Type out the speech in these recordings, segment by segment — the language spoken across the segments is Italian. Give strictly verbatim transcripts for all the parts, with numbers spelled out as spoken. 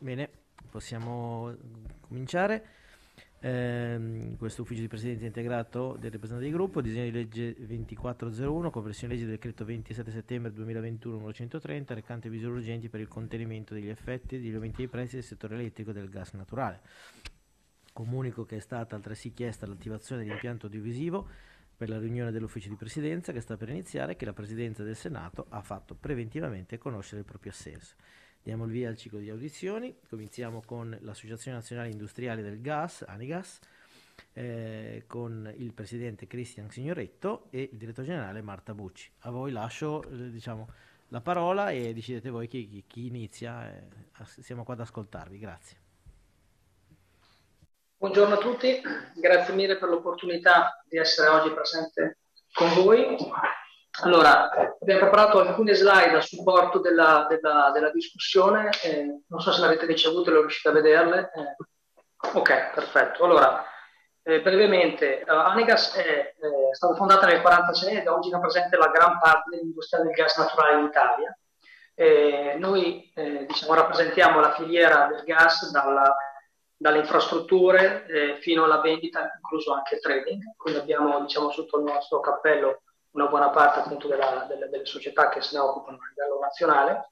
Bene, possiamo cominciare. Eh, questo ufficio di presidenza integrato del rappresentante di gruppo, disegno di legge ventiquattro zero uno, conversione legge del decreto ventisette settembre duemilaventuno numero centotrenta, recante misure urgenti per il contenimento degli effetti degli aumenti dei prezzi del settore elettrico e del gas naturale. Comunico che è stata altresì chiesta l'attivazione dell'impianto audiovisivo per la riunione dell'ufficio di presidenza che sta per iniziare, che la presidenza del Senato ha fatto preventivamente conoscere il proprio assenso. Diamo il via al ciclo di audizioni. Cominciamo con l'Associazione Nazionale Industriale del Gas, Anigas, eh, con il presidente Christian Signoretto e il direttore generale Marta Bucci. A voi lascio eh, diciamo, la parola e decidete voi chi, chi, chi inizia. Eh, siamo qua ad ascoltarvi. Grazie. Buongiorno a tutti, grazie mille per l'opportunità di essere oggi presente con voi. Allora, abbiamo preparato alcune slide a supporto della, della, della discussione, eh, non so se le avete ricevute, le riuscite a vederle. Eh, ok, perfetto. Allora, eh, brevemente, uh, Anigas è, eh, è stata fondata nel millenovecentoquarantasei ed oggi rappresenta la gran parte dell'industria del gas naturale in Italia. Eh, noi eh, diciamo, rappresentiamo la filiera del gas dalla, dalle infrastrutture eh, fino alla vendita, incluso anche il trading, quindi abbiamo diciamo, sotto il nostro cappello una buona parte appunto della, delle, delle società che se ne occupano a livello nazionale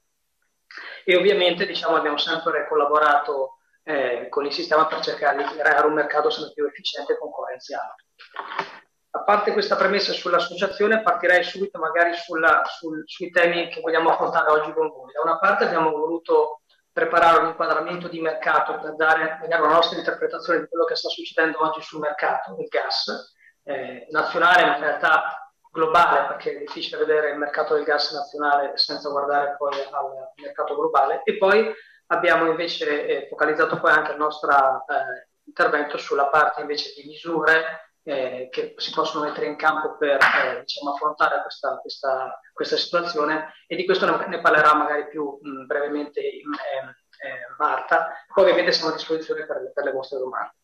e ovviamente diciamo, abbiamo sempre collaborato eh, con il sistema per cercare di creare un mercato sempre più efficiente e concorrenziale. A parte questa premessa sull'associazione, partirei subito magari sulla, sul, sui temi che vogliamo affrontare oggi con voi. Da una parte abbiamo voluto preparare un inquadramento di mercato per dare magari la nostra interpretazione di quello che sta succedendo oggi sul mercato del gas eh, nazionale, ma in realtà globale, perché è difficile vedere il mercato del gas nazionale senza guardare poi al mercato globale, e poi abbiamo invece eh, focalizzato poi anche il nostro eh, intervento sulla parte invece di misure eh, che si possono mettere in campo per eh, diciamo, affrontare questa, questa, questa situazione, e di questo ne, ne parlerà magari più mh, brevemente eh, eh, Marta. Poi ovviamente siamo a disposizione per, per le vostre domande.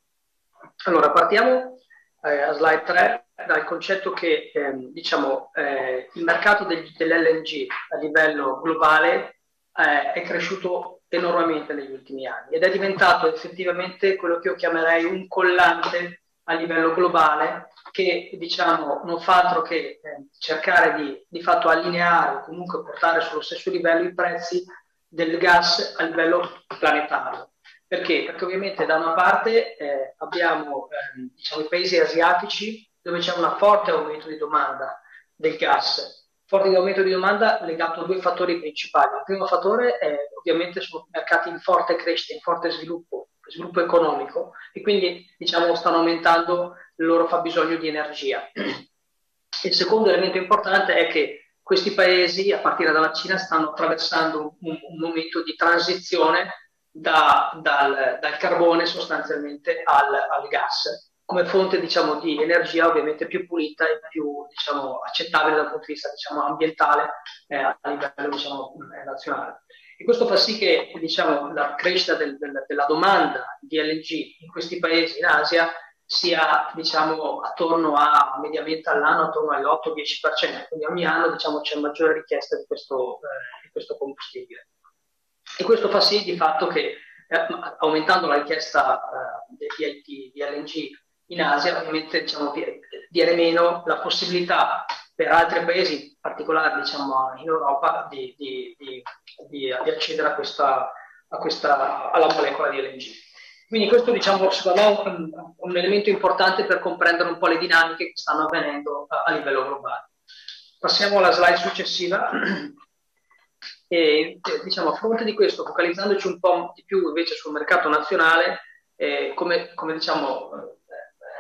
Allora partiamo eh, a slide tre. Dal concetto che ehm, diciamo, eh, il mercato dell'L N G a livello globale eh, è cresciuto enormemente negli ultimi anni ed è diventato effettivamente quello che io chiamerei un collante a livello globale che diciamo, non fa altro che eh, cercare di, di fatto allineare o comunque portare sullo stesso livello i prezzi del gas a livello planetario. Perché? Perché ovviamente da una parte eh, abbiamo eh, diciamo, i paesi asiatici dove c'è un forte aumento di domanda del gas, forte aumento di domanda legato a due fattori principali. Il primo fattore è ovviamente sono mercati in forte crescita, in forte sviluppo, sviluppo economico, e quindi diciamo stanno aumentando il loro fabbisogno di energia. Il secondo elemento importante è che questi paesi, a partire dalla Cina, stanno attraversando un, un momento di transizione da, dal, dal carbone sostanzialmente al, al gas, come fonte diciamo, di energia ovviamente più pulita e più diciamo, accettabile dal punto di vista diciamo, ambientale eh, a livello diciamo, nazionale. E questo fa sì che diciamo, la crescita del, del, della domanda di L N G in questi paesi in Asia sia diciamo, attorno a mediamente all'anno attorno all'otto dieci per cento, quindi ogni anno diciamo, c'è maggiore richiesta di questo, eh, di questo combustibile. E questo fa sì di fatto che eh, aumentando la richiesta eh, di, di L N G in Asia ovviamente diciamo, viene meno la possibilità per altri paesi, in particolare diciamo, in Europa, di, di, di, di accedere a questa, a questa, alla molecola di L N G. Quindi questo diciamo, secondo me è un, un elemento importante per comprendere un po' le dinamiche che stanno avvenendo a, a livello globale. Passiamo alla slide successiva. E, diciamo, a fronte di questo, focalizzandoci un po' di più invece sul mercato nazionale, eh, come, come diciamo...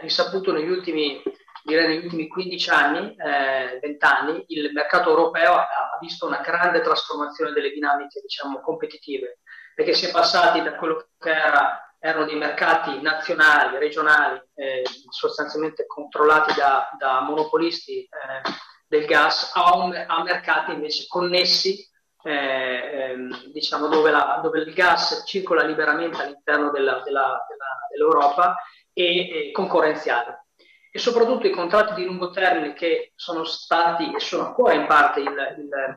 risaputo negli ultimi, direi negli ultimi quindici anni, eh, venti anni, il mercato europeo ha, ha visto una grande trasformazione delle dinamiche diciamo, competitive, perché si è passati da quello che era, erano dei mercati nazionali, regionali, eh, sostanzialmente controllati da, da monopolisti eh, del gas, a, un, a mercati invece connessi, eh, ehm, diciamo, dove, la, dove il gas circola liberamente all'interno dell'Europa e concorrenziale. E soprattutto i contratti di lungo termine che sono stati e sono ancora in parte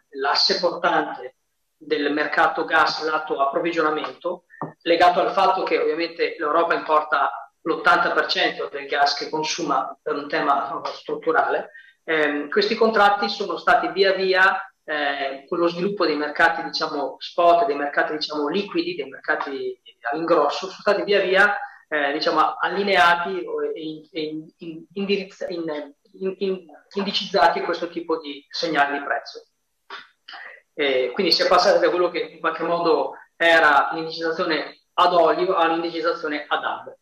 l'asse portante del mercato gas lato approvvigionamento, legato al fatto che ovviamente l'Europa importa l'ottanta per cento del gas che consuma per un tema strutturale. Eh, questi contratti sono stati via via, eh, con lo sviluppo dei mercati diciamo spot, dei mercati diciamo liquidi, dei mercati all'ingrosso, sono stati via via eh, diciamo allineati e in, in, in, in, in, in, indicizzati questo tipo di segnali di prezzo. Eh, quindi si è passati da quello che in qualche modo era l'indicizzazione ad olio all'indicizzazione ad hub.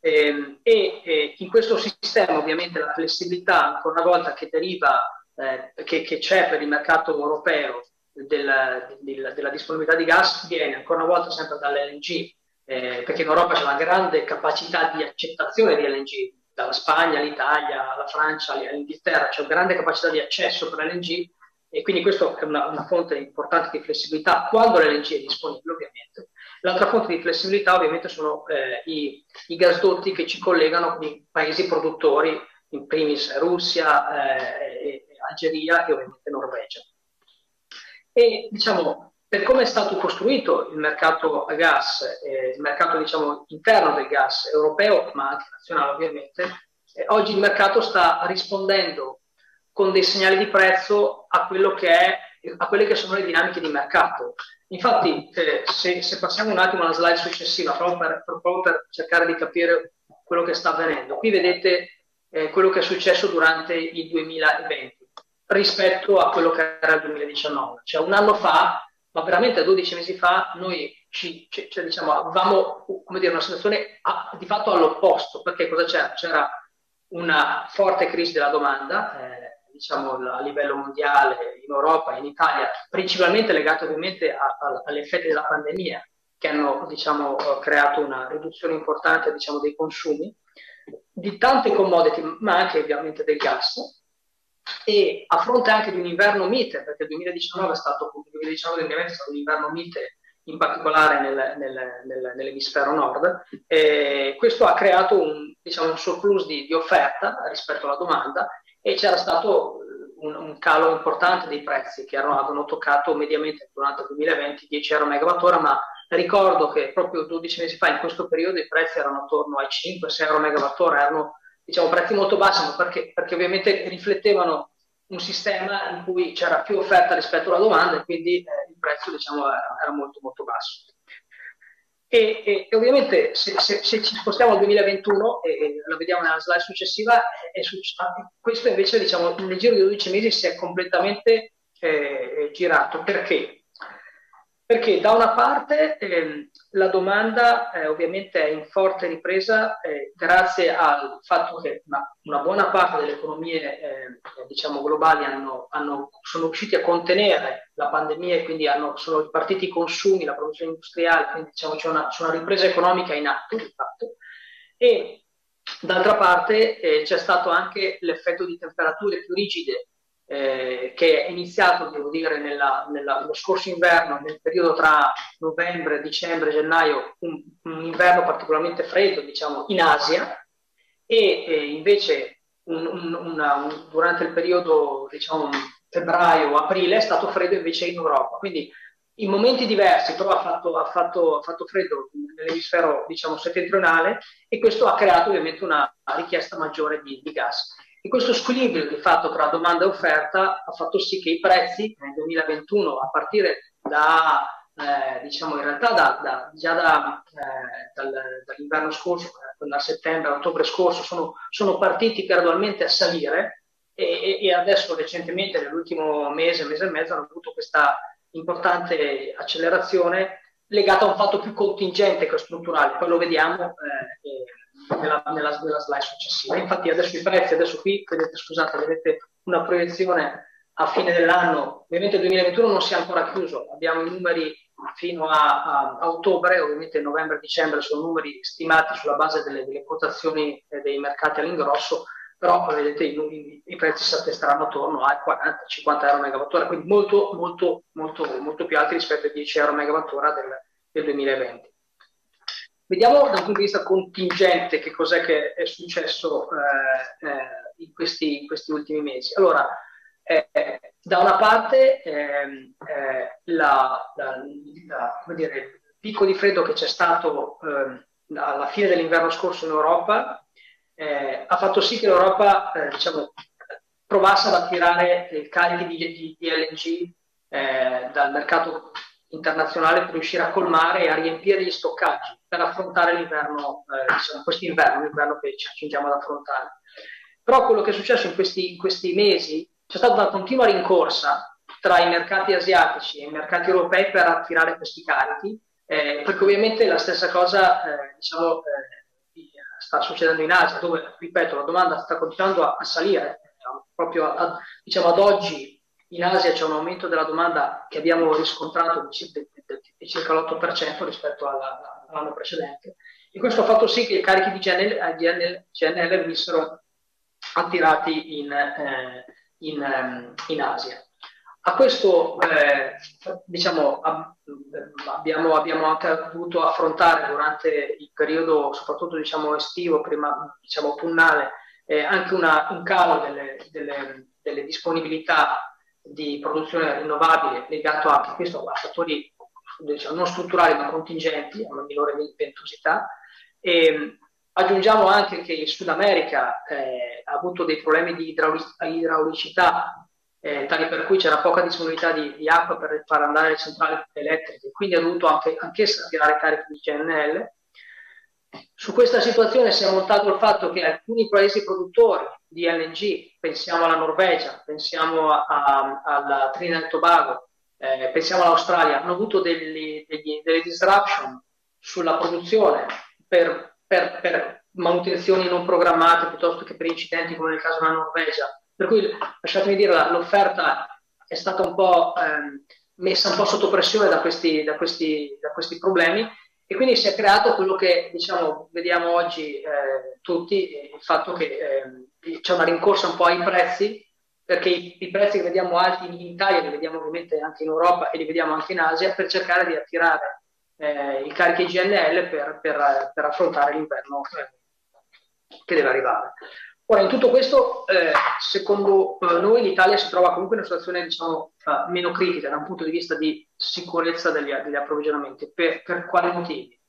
Eh, e eh, in questo sistema ovviamente la flessibilità, ancora una volta, che deriva, eh, che c'è per il mercato europeo della, della, della disponibilità di gas, viene ancora una volta sempre dall'L N G, eh, perché in Europa c'è una grande capacità di accettazione di L N G, dalla Spagna all'Italia, alla Francia, all'Inghilterra, c'è una grande capacità di accesso per L N G, e quindi questa è una, una fonte importante di flessibilità quando l'L N G è disponibile ovviamente. L'altra fonte di flessibilità ovviamente sono eh, i, i gasdotti che ci collegano con i paesi produttori, in primis Russia, eh, e Algeria e ovviamente Norvegia. E diciamo, per come è stato costruito il mercato a gas, eh, il mercato diciamo interno del gas europeo ma anche nazionale ovviamente, eh, oggi il mercato sta rispondendo con dei segnali di prezzo a, quello che è, a quelle che sono le dinamiche di mercato. Infatti, eh, se, se passiamo un attimo alla slide successiva, proprio per, proprio per cercare di capire quello che sta avvenendo, qui vedete eh, quello che è successo durante il duemilaventi rispetto a quello che era il duemiladiciannove. Cioè un anno fa, ma veramente dodici mesi fa, noi ci, ci, cioè, diciamo, avevamo come dire, una situazione a, di fatto all'opposto, perché cosa c'era? C'era una forte crisi della domanda, eh, diciamo a livello mondiale, in Europa e in Italia, principalmente legato ovviamente a, a, alle effetti della pandemia, che hanno diciamo, creato una riduzione importante diciamo, dei consumi, di tante commodity, ma anche ovviamente del gas, e a fronte anche di un inverno mite, perché il duemiladiciannove è stato, duemiladiciannove duemilaventi è stato un inverno mite, in particolare nel, nel, nel, nell'emisfero nord, eh, questo ha creato un, diciamo, un surplus di, di offerta rispetto alla domanda, e c'era stato un, un calo importante dei prezzi che erano, avevano toccato mediamente durante il duemilaventi dieci euro megawattora, ma ricordo che proprio dodici mesi fa in questo periodo i prezzi erano attorno ai cinque sei euro megawattora, erano diciamo, prezzi molto bassi, ma perché, perché ovviamente riflettevano un sistema in cui c'era più offerta rispetto alla domanda e quindi eh, il prezzo diciamo, era, era molto molto basso. E, e, e ovviamente se, se, se ci spostiamo al duemilaventuno e, e la vediamo nella slide successiva, è, è questo invece diciamo, nel giro di dodici mesi si è completamente eh, girato. Perché? Perché da una parte eh, la domanda eh, ovviamente è in forte ripresa eh, grazie al fatto che una, una buona parte delle economie eh, diciamo, globali hanno, hanno, sono riusciti a contenere la pandemia e quindi hanno, sono ripartiti i consumi, la produzione industriale, quindi diciamo, c'è una, c'è una ripresa economica in atto di fatto. E d'altra parte eh, c'è stato anche l'effetto di temperature più rigide Eh, che è iniziato, devo dire, nella, nella, lo scorso inverno, nel periodo tra novembre, dicembre, gennaio, un, un inverno particolarmente freddo, diciamo, in Asia, e eh, invece un, un, una, un, durante il periodo, diciamo, febbraio-aprile è stato freddo invece in Europa. Quindi in momenti diversi, però ha fatto, ha fatto, ha fatto freddo nell'emisfero, diciamo, settentrionale, e questo ha creato ovviamente una richiesta maggiore di, di gas. E questo squilibrio di fatto tra domanda e offerta ha fatto sì che i prezzi nel duemilaventuno, a partire da, eh, diciamo in realtà da, da, già da, eh, dal, dall'inverno scorso, da settembre, ottobre scorso, sono, sono partiti gradualmente a salire e, e adesso recentemente, nell'ultimo mese, mese e mezzo, hanno avuto questa importante accelerazione legata a un fatto più contingente che strutturale, poi lo vediamo eh, e, Nella, nella, nella slide successiva. Infatti adesso i prezzi, adesso qui vedete, scusate, vedete una proiezione a fine dell'anno. Ovviamente il duemilaventuno non si è ancora chiuso, abbiamo i numeri fino a, a, a ottobre, ovviamente novembre e dicembre sono numeri stimati sulla base delle, delle quotazioni eh, dei mercati all'ingrosso, però vedete i, i, i prezzi si attesteranno attorno ai quaranta cinquanta euro megawattora, quindi molto, molto, molto, molto più alti rispetto ai dieci euro megawattora del, del duemilaventi. Vediamo dal punto di vista contingente che cos'è che è successo eh, eh, in, questi, in questi ultimi mesi. Allora, Eh, da una parte ehm, eh, la, la, la, come dire, il picco di freddo che c'è stato ehm, alla fine dell'inverno scorso in Europa eh, ha fatto sì che l'Europa eh, diciamo, provasse ad attirare i carichi di, di, di L N G eh, dal mercato internazionale per riuscire a colmare e a riempire gli stoccaggi per affrontare l'inverno, eh, diciamo, quest'inverno, l'inverno che ci accingiamo ad affrontare. Però quello che è successo in questi, in questi mesi, c'è stata una continua rincorsa tra i mercati asiatici e i mercati europei per attirare questi carichi, eh, perché ovviamente la stessa cosa eh, diciamo, eh, sta succedendo in Asia, dove, ripeto, la domanda sta continuando a, a salire. Proprio a, a, diciamo, ad oggi in Asia c'è un aumento della domanda che abbiamo riscontrato di, di, di circa l'otto per cento rispetto all'anno precedente, e questo ha fatto sì che i carichi di G N L venissero attirati in, eh, in, in Asia. A questo eh, diciamo, ab, abbiamo, abbiamo anche dovuto affrontare durante il periodo soprattutto diciamo, estivo, prima diciamo, autunnale, eh, anche una, un calo delle, delle, delle disponibilità di produzione rinnovabile, legato anche questo a fattori diciamo, non strutturali ma contingenti, a una minore ventosità. E aggiungiamo anche che il Sud America eh, ha avuto dei problemi di idraulicità, eh, tali per cui c'era poca disponibilità di, di acqua per far andare le centrali elettriche, quindi ha dovuto anche, anch'essa tirare carichi di G N L. Su questa situazione si è montato il fatto che alcuni paesi produttori di L N G, pensiamo alla Norvegia, pensiamo a, a, alla Trinidad e Tobago, eh, pensiamo all'Australia, hanno avuto degli, degli, delle disruption sulla produzione per, per, per manutenzioni non programmate piuttosto che per incidenti come nel caso della Norvegia. Per cui, lasciatemi dire, l'offerta è stata un po' ehm, messa un po' sotto pressione da questi, da questi, da questi problemi. E quindi si è creato quello che diciamo, vediamo oggi eh, tutti, il fatto che eh, c'è una rincorsa un po' ai prezzi, perché i, i prezzi che vediamo alti in Italia, li vediamo ovviamente anche in Europa e li vediamo anche in Asia, per cercare di attirare eh, i carichi G N L per, per, per affrontare l'inverno che deve arrivare. Ora, in tutto questo, eh, secondo noi l'Italia si trova comunque in una situazione diciamo, meno critica da un punto di vista di sicurezza degli, degli approvvigionamenti. Per, per quali motivi?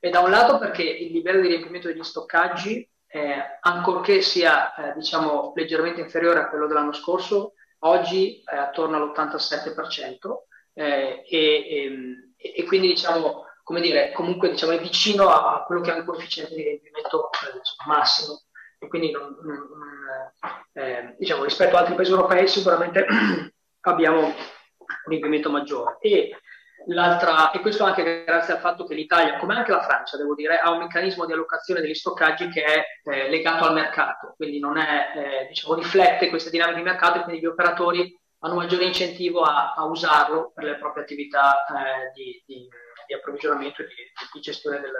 E da un lato perché il livello di riempimento degli stoccaggi, eh, ancorché sia eh, diciamo, leggermente inferiore a quello dell'anno scorso, oggi è attorno all'ottantasette per cento eh, e, e, e quindi diciamo, come dire, comunque diciamo, è vicino a, a quello che è un coefficiente di riempimento eh, massimo. E quindi non, non, eh, diciamo, rispetto ad altri paesi europei sicuramente abbiamo un riempimento maggiore. E, e questo anche grazie al fatto che l'Italia, come anche la Francia, devo dire, ha un meccanismo di allocazione degli stoccaggi che è eh, legato al mercato, quindi non è, eh, diciamo, riflette queste dinamiche di mercato, e quindi gli operatori hanno un maggiore incentivo a, a usarlo per le proprie attività eh, di, di, di approvvigionamento e di, di gestione del,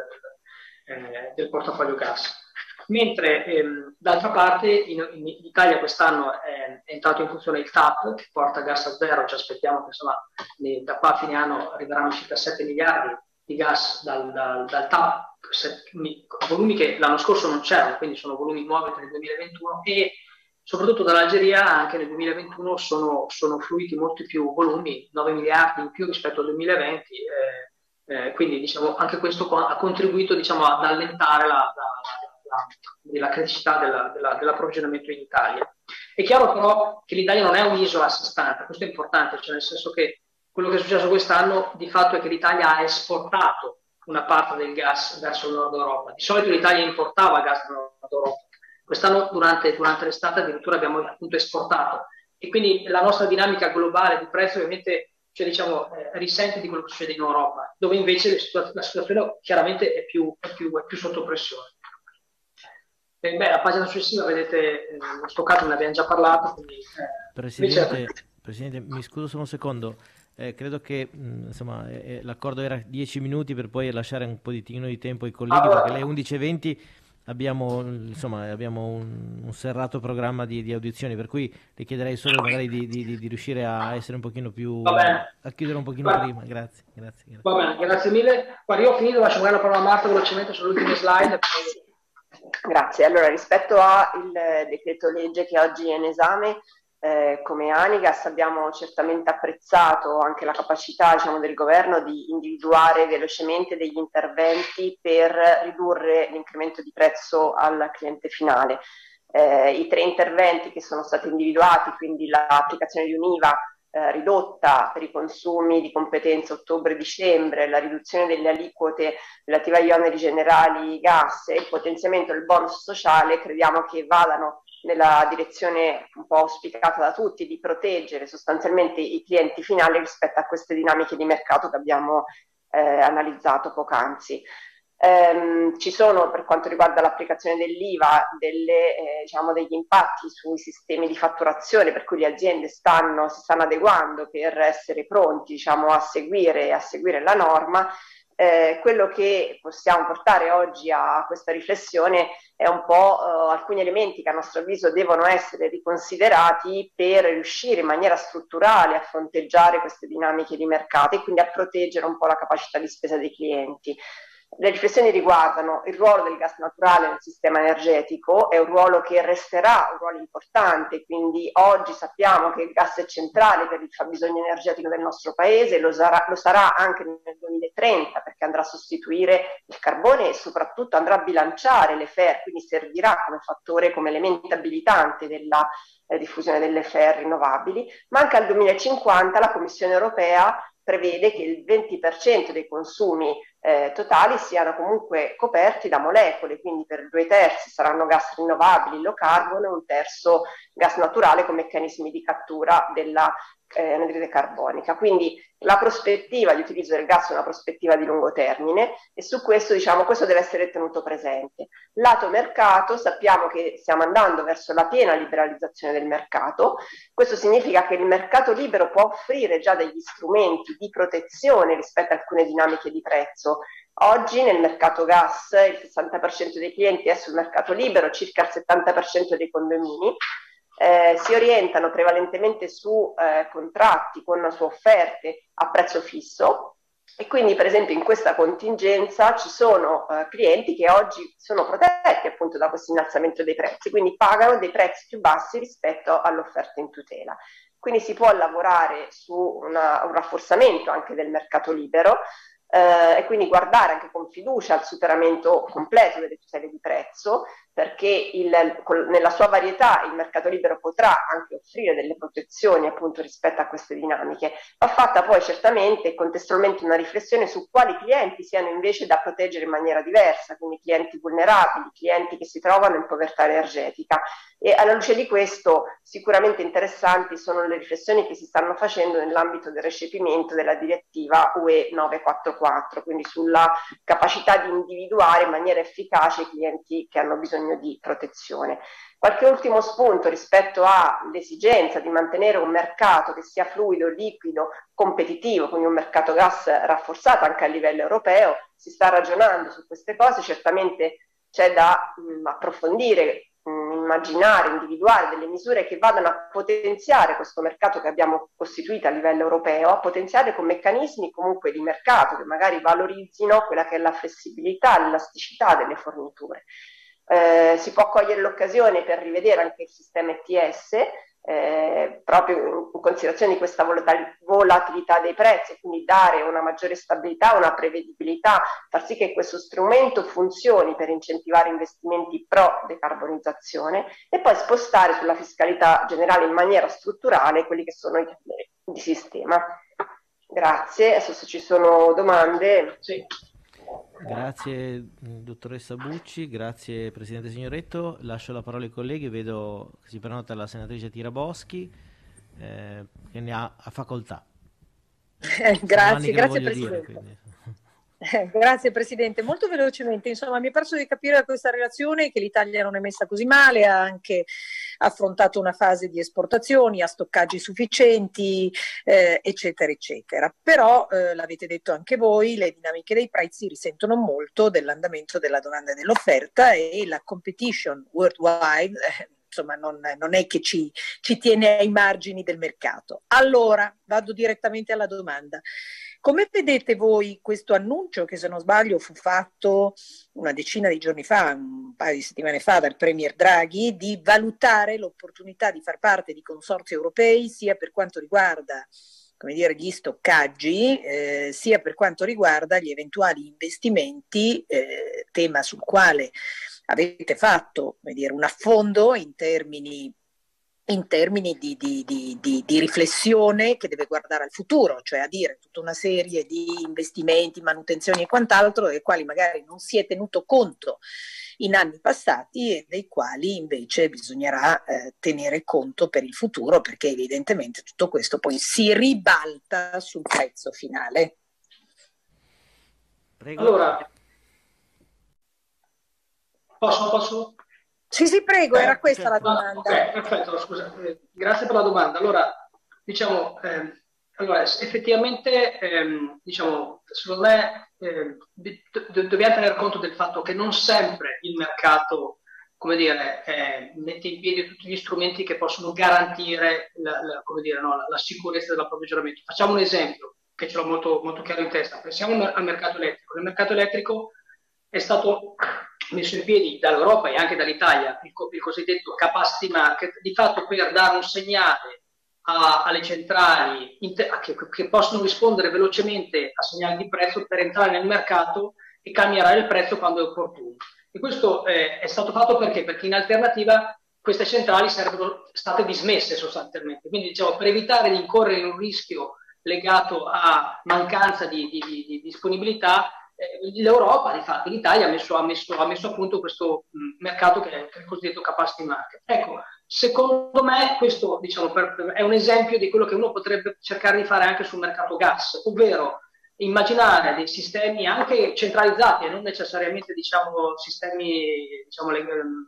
del, eh, del portafoglio gas. Mentre ehm, d'altra parte in, in Italia quest'anno è, è entrato in funzione il T A P, che porta gas a zero. Ci aspettiamo che insomma, ne, da qua a fine anno arriveranno circa sette miliardi di gas dal, dal, dal T A P, se, mi, volumi che l'anno scorso non c'erano, quindi sono volumi nuovi per il duemilaventuno, e soprattutto dall'Algeria anche nel duemilaventuno sono, sono fluiti molti più volumi, nove miliardi in più rispetto al duemilaventi, eh, eh, quindi diciamo, anche questo ha contribuito diciamo, ad allentare la, la della criticità dell'approvvigionamento della, dell in Italia. È chiaro però che l'Italia non è un'isola a sé stante, questo è importante, cioè nel senso che quello che è successo quest'anno di fatto è che l'Italia ha esportato una parte del gas verso il nord Europa. Di solito l'Italia importava gas dal nord Europa, quest'anno durante, durante l'estate addirittura abbiamo appunto esportato, e quindi la nostra dinamica globale di prezzo ovviamente cioè, diciamo, eh, risente di quello che succede in Europa, dove invece la situazione chiaramente è più, è più, è più sotto pressione. Eh, beh, la pagina successiva vedete, eh, lo stoccaggio ne abbiamo già parlato. Quindi, eh, Presidente, Presidente, mi scuso solo un secondo, eh, credo che eh, l'accordo era dieci minuti per poi lasciare un pochettino di tempo ai colleghi, allora, perché alle undici e venti abbiamo, insomma, abbiamo un, un serrato programma di, di audizioni, per cui le chiederei solo magari di, di, di, di riuscire a essere un pochino più, a chiudere un pochino va prima. Grazie, grazie, grazie. Va bene, grazie mille. Guarda, io ho finito, lascio magari la parola a Marta velocemente sull'ultima slide. Poi... Grazie. Allora, rispetto al decreto legge che oggi è in esame, eh, come Anigas abbiamo certamente apprezzato anche la capacità, diciamo, del governo di individuare velocemente degli interventi per ridurre l'incremento di prezzo al cliente finale. Eh, I tre interventi che sono stati individuati, quindi l'applicazione di un'IVA eh, ridotta per i consumi di competenza ottobre-dicembre, la riduzione delle aliquote relative agli oneri generali gas e il potenziamento del bonus sociale, crediamo che vadano nella direzione un po' auspicata da tutti di proteggere sostanzialmente i clienti finali rispetto a queste dinamiche di mercato che abbiamo eh, analizzato poc'anzi. Ehm, ci sono, per quanto riguarda l'applicazione dell'IVA, delle, eh, diciamo, degli impatti sui sistemi di fatturazione, per cui le aziende stanno, si stanno adeguando per essere pronti, diciamo, a seguire, a seguire la norma. Eh, quello che possiamo portare oggi a questa riflessione è un po' eh, alcuni elementi che a nostro avviso devono essere riconsiderati per riuscire in maniera strutturale a fronteggiare queste dinamiche di mercato e quindi a proteggere un po' la capacità di spesa dei clienti. Le riflessioni riguardano il ruolo del gas naturale nel sistema energetico, è un ruolo che resterà un ruolo importante, quindi oggi sappiamo che il gas è centrale per il fabbisogno energetico del nostro paese, lo sarà, lo sarà anche nel duemilatrenta perché andrà a sostituire il carbone e soprattutto andrà a bilanciare le F E R, quindi servirà come fattore, come elemento abilitante della eh, diffusione delle F E R rinnovabili, ma anche al duemilacinquanta la Commissione europea prevede che il venti per cento dei consumi eh, totali siano comunque coperti da molecole, quindi per due terzi saranno gas rinnovabili, low carbon, e un terzo gas naturale con meccanismi di cattura della eh, anidride carbonica. Quindi la prospettiva di utilizzo del gas è una prospettiva di lungo termine e su questo, diciamo, questo deve essere tenuto presente. Lato mercato, sappiamo che stiamo andando verso la piena liberalizzazione del mercato. Questo significa che il mercato libero può offrire già degli strumenti di protezione rispetto a alcune dinamiche di prezzo. Oggi nel mercato gas il sessanta per cento dei clienti è sul mercato libero, circa il settanta per cento dei condomini. Eh, si orientano prevalentemente su eh, contratti con su offerte a prezzo fisso e quindi, per esempio, in questa contingenza ci sono eh, clienti che oggi sono protetti appunto da questo innalzamento dei prezzi, quindi pagano dei prezzi più bassi rispetto all'offerta in tutela. Quindi si può lavorare su una, un rafforzamento anche del mercato libero eh, e quindi guardare anche con fiducia al superamento completo delle tutele di prezzo, perché il, nella sua varietà il mercato libero potrà anche offrire delle protezioni appunto rispetto a queste dinamiche. Va fatta poi certamente contestualmente una riflessione su quali clienti siano invece da proteggere in maniera diversa, quindi clienti vulnerabili, clienti che si trovano in povertà energetica, e alla luce di questo sicuramente interessanti sono le riflessioni che si stanno facendo nell'ambito del recepimento della direttiva U E novecentoquarantaquattro, quindi sulla capacità di individuare in maniera efficace i clienti che hanno bisogno di protezione. Qualche ultimo spunto rispetto all'esigenza di mantenere un mercato che sia fluido, liquido, competitivo, quindi un mercato gas rafforzato anche a livello europeo. Si sta ragionando su queste cose, certamente c'è da mh, approfondire, mh, immaginare, individuare delle misure che vadano a potenziare questo mercato che abbiamo costituito a livello europeo, a potenziare con meccanismi comunque di mercato che magari valorizzino quella che è la flessibilità, l'elasticità delle forniture. Eh, si può cogliere l'occasione per rivedere anche il sistema E T S, eh, proprio in considerazione di questa volatilità dei prezzi, quindi dare una maggiore stabilità, una prevedibilità, far sì che questo strumento funzioni per incentivare investimenti pro decarbonizzazione e poi spostare sulla fiscalità generale in maniera strutturale quelli che sono i problemi di sistema. Grazie, adesso se ci sono domande. Sì. Grazie dottoressa Bucci, grazie presidente Signoretto. Lascio la parola ai colleghi, vedo che si prenota la senatrice Tiraboschi eh, che ne ha a facoltà. Eh, grazie, grazie presidente. Dire, eh, grazie presidente. Molto velocemente, insomma, mi è parso di capire da questa relazione che l'Italia non è messa così male, ha anche affrontato una fase di esportazioni a stoccaggi sufficienti eh, eccetera eccetera, però eh, l'avete detto anche voi, le dinamiche dei prezzi risentono molto dell'andamento della domanda e dell'offerta e la competition worldwide eh, insomma non, non è che ci, ci tiene ai margini del mercato. Allora vado direttamente alla domanda. Come vedete voi questo annuncio, che se non sbaglio fu fatto una decina di giorni fa, un paio di settimane fa, dal Premier Draghi, di valutare l'opportunità di far parte di consorzi europei sia per quanto riguarda, come dire, gli stoccaggi, eh, sia per quanto riguarda gli eventuali investimenti, eh, tema sul quale avete fatto, come dire, un affondo in termini in termini di, di, di, di, di riflessione che deve guardare al futuro, cioè a dire tutta una serie di investimenti, manutenzioni e quant'altro, dei quali magari non si è tenuto conto in anni passati e dei quali invece bisognerà eh, tenere conto per il futuro, perché evidentemente tutto questo poi si ribalta sul prezzo finale. Prego. Allora, posso, posso? Sì, sì, prego, eh, era questa la domanda. Okay, perfetto, scusa, eh, grazie per la domanda. Allora, diciamo, eh, allora, effettivamente, eh, diciamo, secondo me eh, do dobbiamo tener conto del fatto che non sempre il mercato, come dire, eh, mette in piedi tutti gli strumenti che possono garantire la, la, come dire, no, la, la sicurezza dell'approvvigionamento. Facciamo un esempio che ce l'ho molto, molto chiaro in testa. Pensiamo al mercato elettrico. Il mercato elettrico è stato messo in piedi dall'Europa e anche dall'Italia, il, co il cosiddetto capacity market, di fatto per dare un segnale a alle centrali che, che possono rispondere velocemente a segnali di prezzo per entrare nel mercato e cambiare il prezzo quando è opportuno. E questo eh, è stato fatto perché? Perché in alternativa queste centrali sarebbero state dismesse sostanzialmente. Quindi, diciamo, per evitare di incorrere in un rischio legato a mancanza di, di, di, di disponibilità, l'Europa, di fatto l'Italia, ha messo, ha, messo, ha messo a punto questo mercato che è il cosiddetto capacity market. Ecco, secondo me questo, diciamo, per, è un esempio di quello che uno potrebbe cercare di fare anche sul mercato gas, ovvero immaginare dei sistemi anche centralizzati e non necessariamente, diciamo, sistemi, diciamo,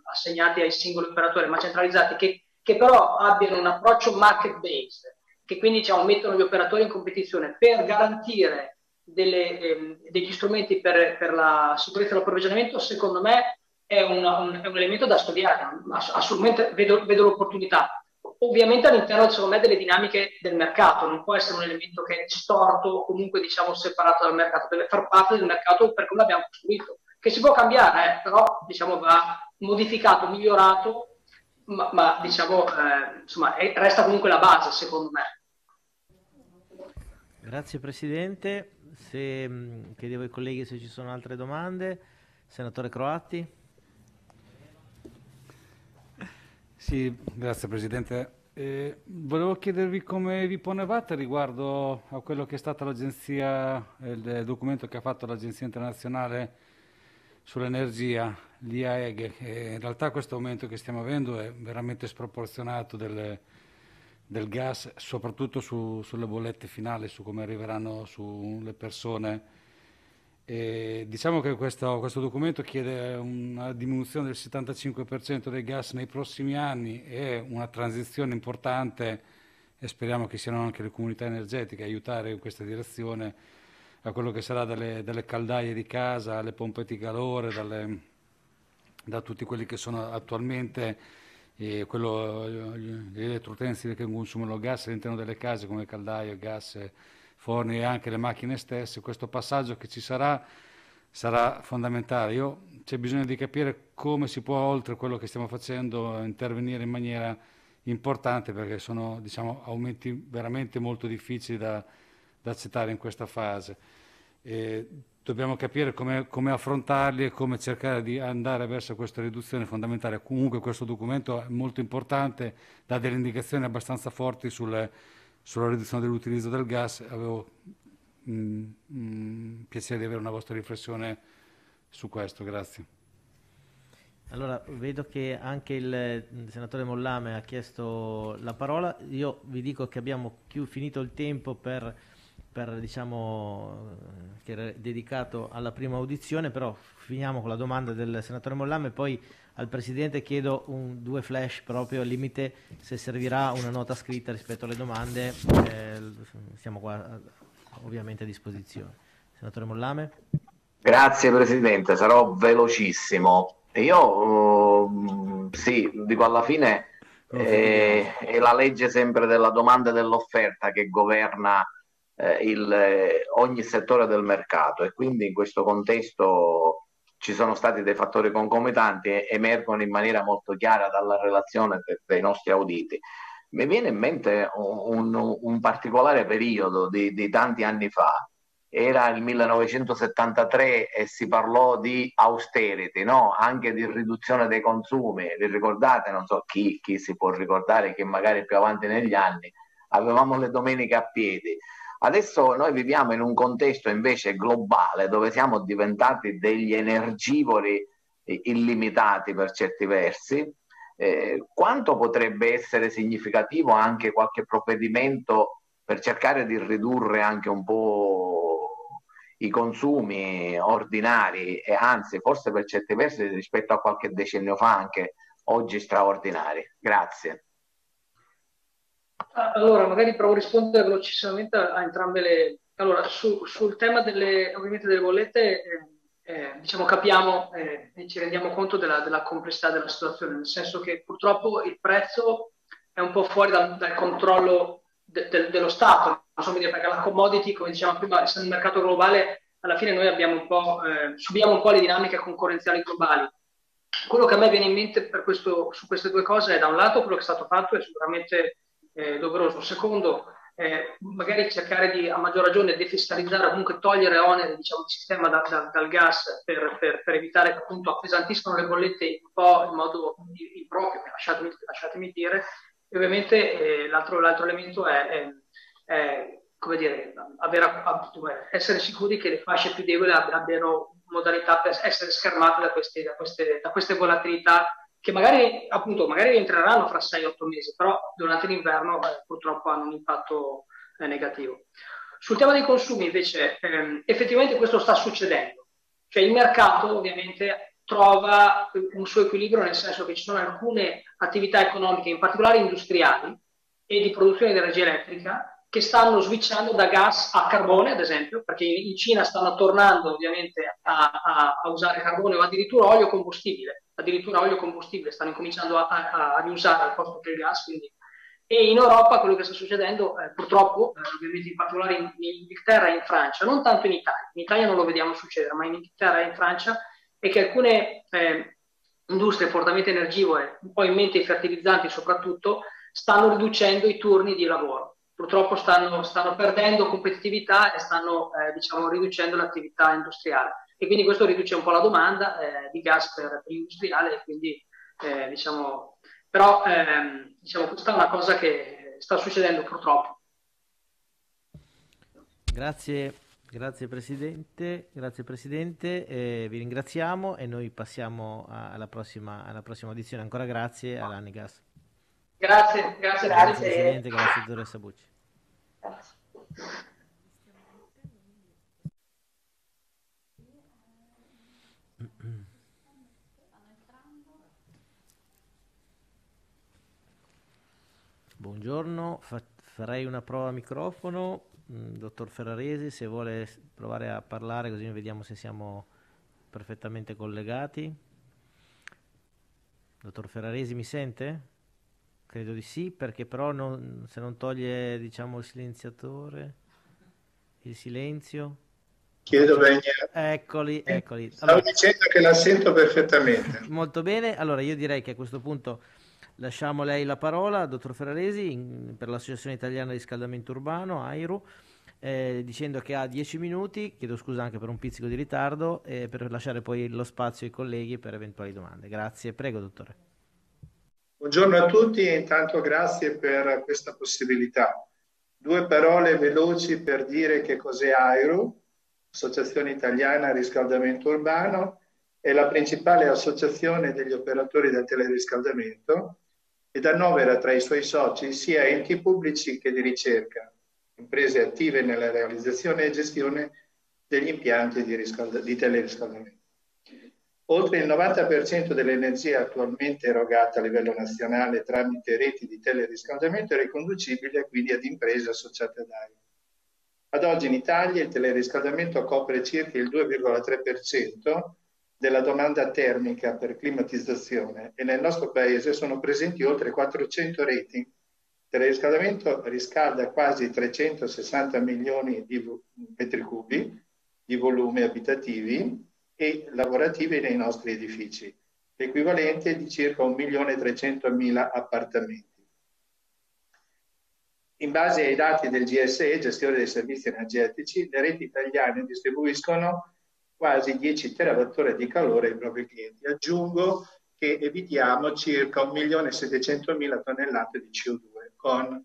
assegnati ai singoli operatori, ma centralizzati, che, che però abbiano un approccio market-based, che quindi, diciamo, mettono gli operatori in competizione per garantire Delle, ehm, degli strumenti per, per la sicurezza dell'approvvigionamento. Secondo me è un, un, è un elemento da studiare, ass assolutamente vedo, vedo l'opportunità. Ovviamente all'interno, secondo me, delle dinamiche del mercato, non può essere un elemento che è distorto o comunque, diciamo, separato dal mercato, deve far parte del mercato per come l'abbiamo costruito, che si può cambiare, eh, però, diciamo, va modificato, migliorato, ma, ma diciamo, eh, insomma, è, resta comunque la base, secondo me. Grazie Presidente. Se, chiedevo ai colleghi se ci sono altre domande. Senatore Croatti. Sì, grazie Presidente. Eh, volevo chiedervi come vi ponevate riguardo a quello che è stata l'agenzia, il documento che ha fatto l'Agenzia Internazionale sull'Energia, l'I A E G. In realtà questo aumento che stiamo avendo è veramente sproporzionato delle del gas, soprattutto su, sulle bollette finali, su come arriveranno sulle persone. E diciamo che questo, questo documento chiede una diminuzione del settantacinque per cento dei gas nei prossimi anni e una transizione importante, e speriamo che siano anche le comunità energetiche a aiutare in questa direzione, a quello che sarà dalle, dalle caldaie di casa, alle pompe di calore, dalle, da tutti quelli che sono attualmente e quello, gli elettrotensili che consumano gas all'interno delle case, come caldaie, gas, forni e anche le macchine stesse. Questo passaggio che ci sarà sarà fondamentale. C'è bisogno di capire come si può, oltre quello che stiamo facendo, intervenire in maniera importante, perché sono, diciamo, aumenti veramente molto difficili da, da accettare in questa fase. E dobbiamo capire come, come affrontarli e come cercare di andare verso questa riduzione fondamentale. Comunque questo documento è molto importante, dà delle indicazioni abbastanza forti sulle, sulla riduzione dell'utilizzo del gas. Avevo mh, mh, piacere di avere una vostra riflessione su questo, grazie. Allora, vedo che anche il senatore Mollame ha chiesto la parola. Io vi dico che abbiamo più finito il tempo per... Per, diciamo, che era dedicato alla prima audizione, però finiamo con la domanda del senatore Mollame, poi al Presidente chiedo un, due flash proprio al limite, se servirà una nota scritta rispetto alle domande, eh, siamo qua ovviamente a disposizione. Senatore Mollame. Grazie Presidente, sarò velocissimo. Io uh, sì, dico alla fine eh, è la legge sempre della domanda e dell'offerta che governa eh, il, eh, ogni settore del mercato, e quindi in questo contesto ci sono stati dei fattori concomitanti e emergono in maniera molto chiara dalla relazione de dei nostri auditi. Mi viene in mente un, un, un particolare periodo di, di tanti anni fa, era il millenovecentosettantatré, e si parlò di austerity, no? Anche di riduzione dei consumi. Vi ricordate? Non so chi, chi si può ricordare, che magari più avanti negli anni avevamo le domeniche a piedi. Adesso noi viviamo in un contesto invece globale dove siamo diventati degli energivori illimitati per certi versi. Eh, quanto potrebbe essere significativo anche qualche provvedimento per cercare di ridurre anche un po' i consumi ordinari, e anzi forse per certi versi rispetto a qualche decennio fa anche oggi straordinari? Grazie. Allora, magari provo a rispondere velocissimamente a entrambe le... Allora, su, sul tema delle, ovviamente delle bollette, eh, eh, diciamo capiamo eh, e ci rendiamo conto della, della complessità della situazione, nel senso che purtroppo il prezzo è un po' fuori dal, dal controllo de, de, dello Stato, insomma, perché la commodity, come dicevamo prima, essendo un mercato globale, alla fine noi abbiamo un po', eh, subiamo un po' le dinamiche concorrenziali globali. Quello che a me viene in mente per questo, su queste due cose è, da un lato, quello che è stato fatto è sicuramente eh, doveroso. Secondo, eh, magari cercare di, a maggior ragione, defiscalizzare, comunque togliere oneri, diciamo, il sistema da, da, dal gas per, per, per evitare che appunto appesantiscono le bollette un po' in modo improprio, lasciatemi, lasciatemi dire. E ovviamente eh, l'altro elemento è... è Eh, come dire, avere, essere sicuri che le fasce più deboli abbiano modalità per essere schermate da queste, da queste, da queste volatilità che magari, appunto, magari entreranno fra sei otto mesi, però durante l'inverno eh, purtroppo hanno un impatto eh, negativo. Sul tema dei consumi invece ehm, effettivamente questo sta succedendo, cioè il mercato ovviamente trova un suo equilibrio, nel senso che ci sono alcune attività economiche, in particolare industriali e di produzione di energia elettrica, che stanno switchando da gas a carbone, ad esempio, perché in Cina stanno tornando ovviamente a, a, a usare carbone o addirittura olio combustibile, addirittura olio combustibile stanno incominciando a, a, a riusare al posto del gas, quindi. E in Europa quello che sta succedendo, eh, purtroppo, eh, ovviamente in particolare in, in Inghilterra e in Francia, non tanto in Italia, in Italia non lo vediamo succedere, ma in Inghilterra e in Francia, è che alcune eh, industrie fortemente energivore, un po' in mente i fertilizzanti soprattutto, stanno riducendo i turni di lavoro. Purtroppo stanno, stanno perdendo competitività e stanno eh, diciamo, riducendo l'attività industriale, e quindi questo riduce un po' la domanda eh, di gas per, per l'industriale, e quindi eh, diciamo, però ehm, diciamo, questa è una cosa che sta succedendo purtroppo. Grazie, grazie Presidente, grazie Presidente, eh, vi ringraziamo e noi passiamo alla prossima, alla prossima edizione. Ancora grazie all'Anigas. Grazie, grazie, grazie. Grazie Presidente, grazie dottoressa Bucci. Grazie. Buongiorno, farei una prova a microfono, dottor Ferraresi, se vuole provare a parlare, così vediamo se siamo perfettamente collegati. Dottor Ferraresi, mi sente? Credo di sì, perché però non, se non toglie, diciamo, il silenziatore, il silenzio. Chiedo bene. Eccoli, eccoli. Allora, stavo dicendo che la sento perfettamente. Molto bene, allora io direi che a questo punto lasciamo lei la parola, dottor Ferraresi, in, per l'Associazione Italiana di Riscaldamento Urbano, AIRU, eh, dicendo che ha dieci minuti, chiedo scusa anche per un pizzico di ritardo, eh, per lasciare poi lo spazio ai colleghi per eventuali domande. Grazie, prego dottore. Buongiorno a tutti e intanto grazie per questa possibilità. Due parole veloci per dire che cos'è AIRU, Associazione Italiana Riscaldamento Urbano, è la principale associazione degli operatori del teleriscaldamento ed annovera tra i suoi soci sia enti pubblici che di ricerca, imprese attive nella realizzazione e gestione degli impianti di, di teleriscaldamento. Oltre il novanta per cento dell'energia attualmente erogata a livello nazionale tramite reti di teleriscaldamento è riconducibile quindi ad imprese associate ad AIRU. Ad oggi in Italia il teleriscaldamento copre circa il due virgola tre per cento della domanda termica per climatizzazione e nel nostro Paese sono presenti oltre quattrocento reti teleriscaldamento riscalda quasi trecentosessanta milioni di metri cubi di volumi abitativi e lavorativi nei nostri edifici, l'equivalente di circa un milione trecentomila appartamenti. In base ai dati del G S E, gestione dei servizi energetici, le reti italiane distribuiscono quasi dieci terawattora di calore ai propri clienti. Aggiungo che evitiamo circa un milione settecentomila tonnellate di C O due con,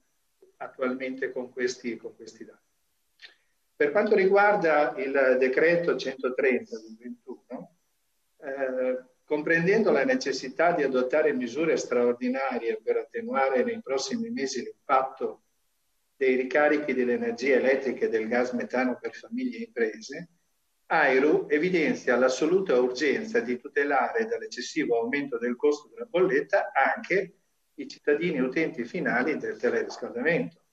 attualmente con questi, con questi dati. Per quanto riguarda il decreto centotrenta del ventuno, eh, comprendendo la necessità di adottare misure straordinarie per attenuare nei prossimi mesi l'impatto dei ricarichi dell'energia elettrica e del gas metano per famiglie e imprese, AIRU evidenzia l'assoluta urgenza di tutelare dall'eccessivo aumento del costo della bolletta anche i cittadini utenti finali del teleriscaldamento.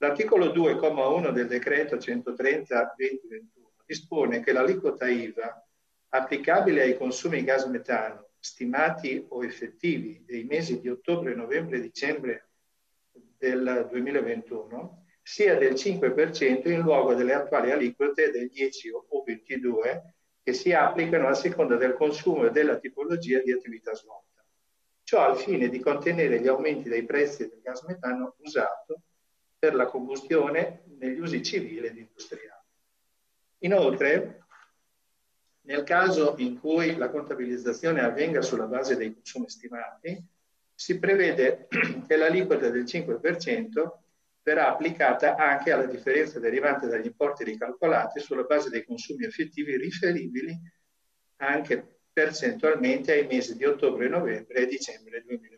L'articolo due, comma uno del decreto centotrenta duemilaventuno dispone che l'aliquota I V A applicabile ai consumi gas metano stimati o effettivi dei mesi di ottobre, novembre e dicembre del duemilaventuno sia del cinque per cento in luogo delle attuali aliquote del dieci o ventidue che si applicano a seconda del consumo e della tipologia di attività svolta. Ciò al fine di contenere gli aumenti dei prezzi del gas metano usato per la combustione negli usi civili ed industriali. Inoltre, nel caso in cui la contabilizzazione avvenga sulla base dei consumi stimati, si prevede che l'aliquota del cinque per cento verrà applicata anche alla differenza derivante dagli importi ricalcolati sulla base dei consumi effettivi riferibili anche percentualmente ai mesi di ottobre, novembre e dicembre duemilaventuno.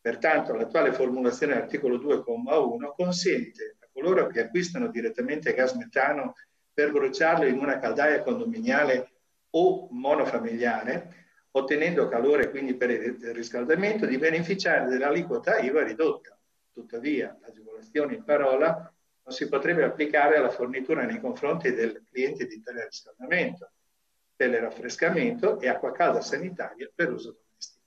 Pertanto l'attuale formulazione dell'articolo due, comma uno consente a coloro che acquistano direttamente gas metano per bruciarlo in una caldaia condominiale o monofamiliare, ottenendo calore quindi per il riscaldamento, di beneficiare dell'aliquota I V A ridotta. Tuttavia, l'agevolazione in parola non si potrebbe applicare alla fornitura nei confronti del cliente di teleriscaldamento, teleraffrescamento e acqua calda sanitaria per uso domestico.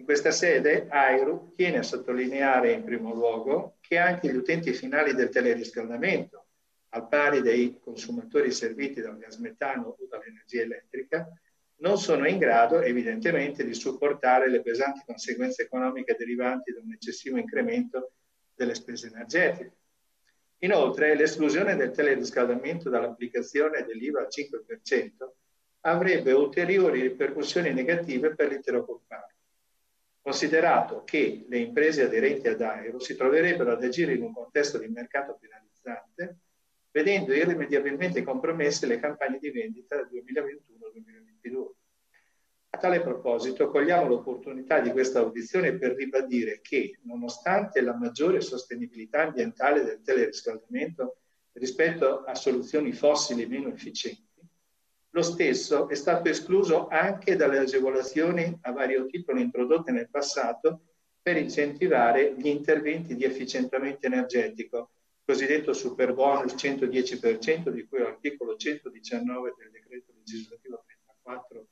In questa sede, AIRU tiene a sottolineare in primo luogo che anche gli utenti finali del teleriscaldamento, al pari dei consumatori serviti dal gas metano o dall'energia elettrica, non sono in grado evidentemente di supportare le pesanti conseguenze economiche derivanti da un eccessivo incremento delle spese energetiche. Inoltre, l'esclusione del teleriscaldamento dall'applicazione dell'I V A al cinque per cento avrebbe ulteriori ripercussioni negative per l'intero comparto, considerato che le imprese aderenti ad AIRU si troverebbero ad agire in un contesto di mercato penalizzante, vedendo irrimediabilmente compromesse le campagne di vendita del duemilaventuno duemilaventidue. A tale proposito, cogliamo l'opportunità di questa audizione per ribadire che, nonostante la maggiore sostenibilità ambientale del teleriscaldamento rispetto a soluzioni fossili meno efficienti, lo stesso è stato escluso anche dalle agevolazioni a vario titolo introdotte nel passato per incentivare gli interventi di efficientamento energetico, cosiddetto superbonus centodieci per cento di cui l'articolo centodiciannove del decreto legislativo trentaquattro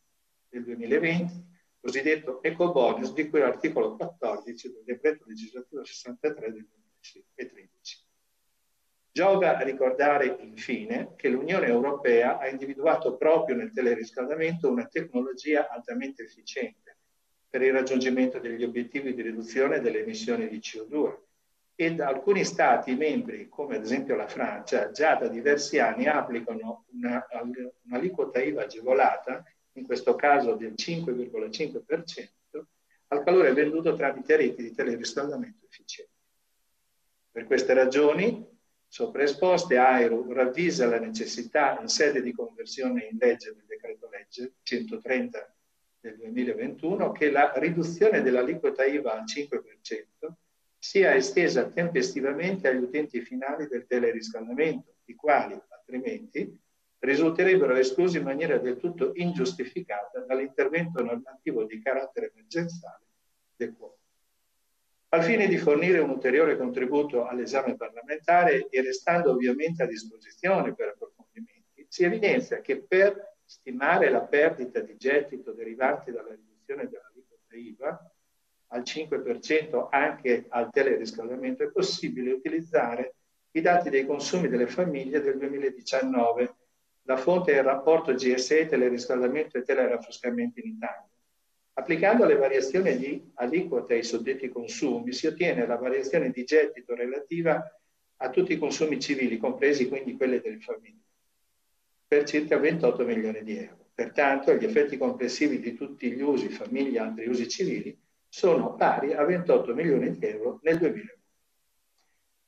del duemilaventi, cosiddetto ecobonus di cui l'articolo quattordici del decreto legislativo sessantatré del duemilatredici. Giova ricordare infine che l'Unione Europea ha individuato proprio nel teleriscaldamento una tecnologia altamente efficiente per il raggiungimento degli obiettivi di riduzione delle emissioni di C O due. Ed alcuni Stati membri, come ad esempio la Francia, già da diversi anni applicano un'aliquota I V A agevolata, in questo caso del cinque virgola cinque per cento, al calore venduto tramite reti di teleriscaldamento efficienti. Per queste ragioni, sopraesposte, AIRU ravvisa la necessità, in sede di conversione in legge del decreto legge centotrenta del duemilaventuno, che la riduzione dell'aliquota I V A al cinque per cento sia estesa tempestivamente agli utenti finali del teleriscaldamento, i quali altrimenti risulterebbero esclusi in maniera del tutto ingiustificata dall'intervento normativo di carattere emergenziale del quorum. Al fine di fornire un ulteriore contributo all'esame parlamentare e restando ovviamente a disposizione per approfondimenti, si evidenzia che per stimare la perdita di gettito derivante dalla riduzione dell'aliquota I V A al cinque per cento anche al teleriscaldamento, è possibile utilizzare i dati dei consumi delle famiglie del duemiladiciannove. La fonte è il rapporto G S E, teleriscaldamento e teleraffrescamento in Italia. Applicando le variazioni di aliquote ai suddetti consumi, si ottiene la variazione di gettito relativa a tutti i consumi civili, compresi quindi quelli delle famiglie, per circa ventotto milioni di euro. Pertanto, gli effetti complessivi di tutti gli usi, famiglie e altri usi civili, sono pari a ventotto milioni di euro nel duemilaventuno.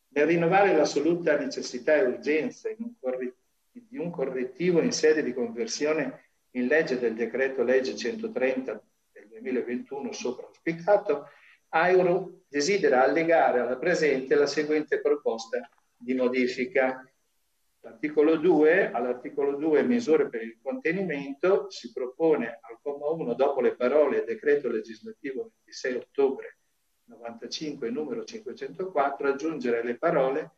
Nel rinnovare l'assoluta necessità e urgenza in un corridoio di un correttivo in sede di conversione in legge del decreto legge centotrenta del duemilaventuno sopra auspicato, AIRU desidera allegare alla presente la seguente proposta di modifica. L'articolo due, all'articolo due misure per il contenimento, si propone al comma uno, dopo le parole decreto legislativo ventisei ottobre novantacinque numero cinquecentoquattro, aggiungere le parole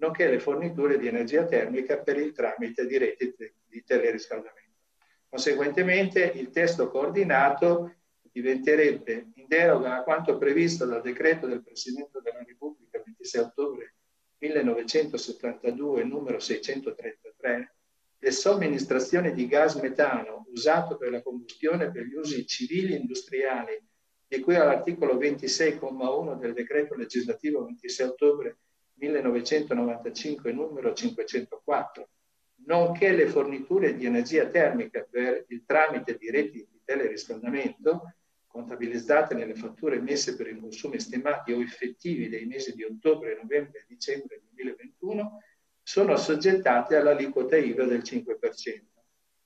nonché le forniture di energia termica per il tramite di reti di teleriscaldamento. Conseguentemente il testo coordinato diventerebbe, in deroga a quanto previsto dal decreto del Presidente della Repubblica ventisei ottobre millenovecentosettantadue numero seicentotrentatré, le somministrazioni di gas metano usato per la combustione per gli usi civili e industriali, di cui all'articolo ventisei comma uno del decreto legislativo ventisei ottobre millenovecentonovantacinque numero cinquecentoquattro, nonché le forniture di energia termica per il tramite di reti di teleriscaldamento contabilizzate nelle fatture emesse per i consumi stimati o effettivi dei mesi di ottobre, novembre e dicembre duemilaventuno, sono assoggettate all'aliquota I V A del cinque per cento.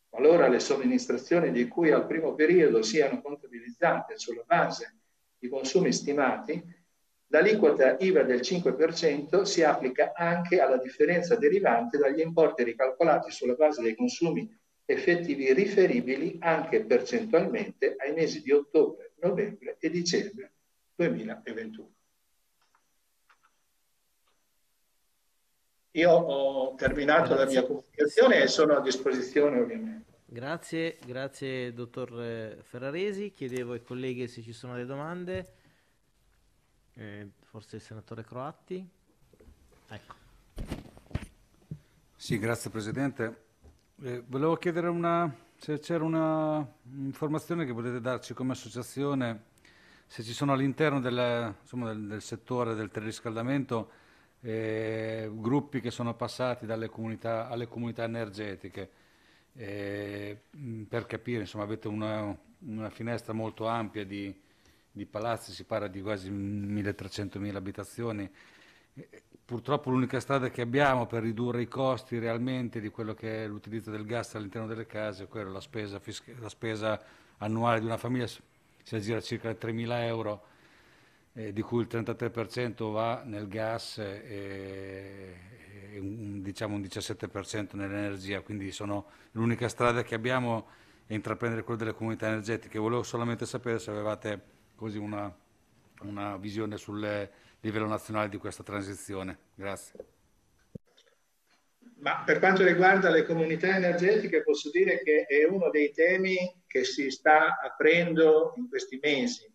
Qualora le somministrazioni di cui al primo periodo siano contabilizzate sulla base di consumi stimati, l'aliquota I V A del cinque per cento si applica anche alla differenza derivante dagli importi ricalcolati sulla base dei consumi effettivi riferibili anche percentualmente ai mesi di ottobre, novembre e dicembre duemilaventuno. Io ho terminato la mia comunicazione e sono a disposizione ovviamente. Grazie, grazie dottor Ferraresi. Chiedevo ai colleghi se ci sono delle domande. Eh, forse il senatore Croatti. Ecco. Sì, grazie Presidente. Eh, volevo chiedere una, se c'era un'informazione che potete darci come associazione, se ci sono all'interno del, del, del settore del teleriscaldamento eh, gruppi che sono passati dalle comunità alle comunità energetiche, eh, per capire, insomma, avete una, una finestra molto ampia di di palazzi, si parla di quasi milletrecentomila abitazioni. Purtroppo l'unica strada che abbiamo per ridurre i costi realmente di quello che è l'utilizzo del gas all'interno delle case è quella, la spesa, la spesa annuale di una famiglia si aggira circa tremila euro, eh, di cui il trentatré per cento va nel gas e, e un, diciamo un diciassette per cento nell'energia, quindi sono l'unica strada che abbiamo è intraprendere quella delle comunità energetiche. Volevo solamente sapere se avevate così una, una visione sul livello nazionale di questa transizione. Grazie. Ma per quanto riguarda le comunità energetiche posso dire che è uno dei temi che si sta aprendo in questi mesi.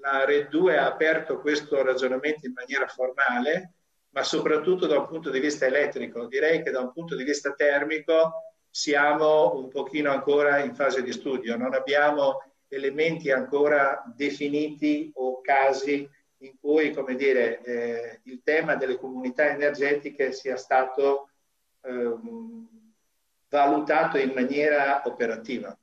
La R E D due ha aperto questo ragionamento in maniera formale, ma soprattutto da un punto di vista elettrico. Direi che da un punto di vista termico siamo un pochino ancora in fase di studio, non abbiamo elementi ancora definiti o casi in cui, come dire, eh, il tema delle comunità energetiche sia stato eh, valutato in maniera operativa.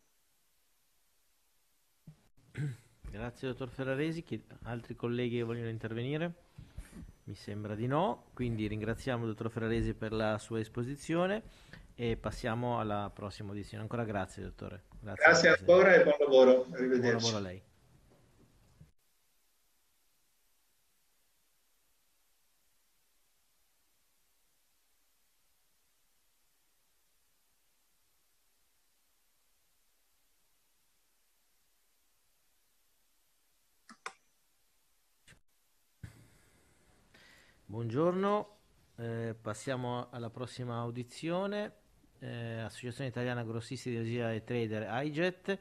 Grazie dottor Ferraresi. Chi, altri colleghi vogliono intervenire? Mi sembra di no, quindi ringraziamo il dottor Ferraresi per la sua esposizione e passiamo alla prossima edizione. Ancora grazie dottore. Grazie, grazie ancora e buon lavoro. Arrivederci. Buon lavoro a lei. Buongiorno, eh, passiamo alla prossima audizione. Eh, Associazione Italiana Grossisti di Energia e Trader I G E T,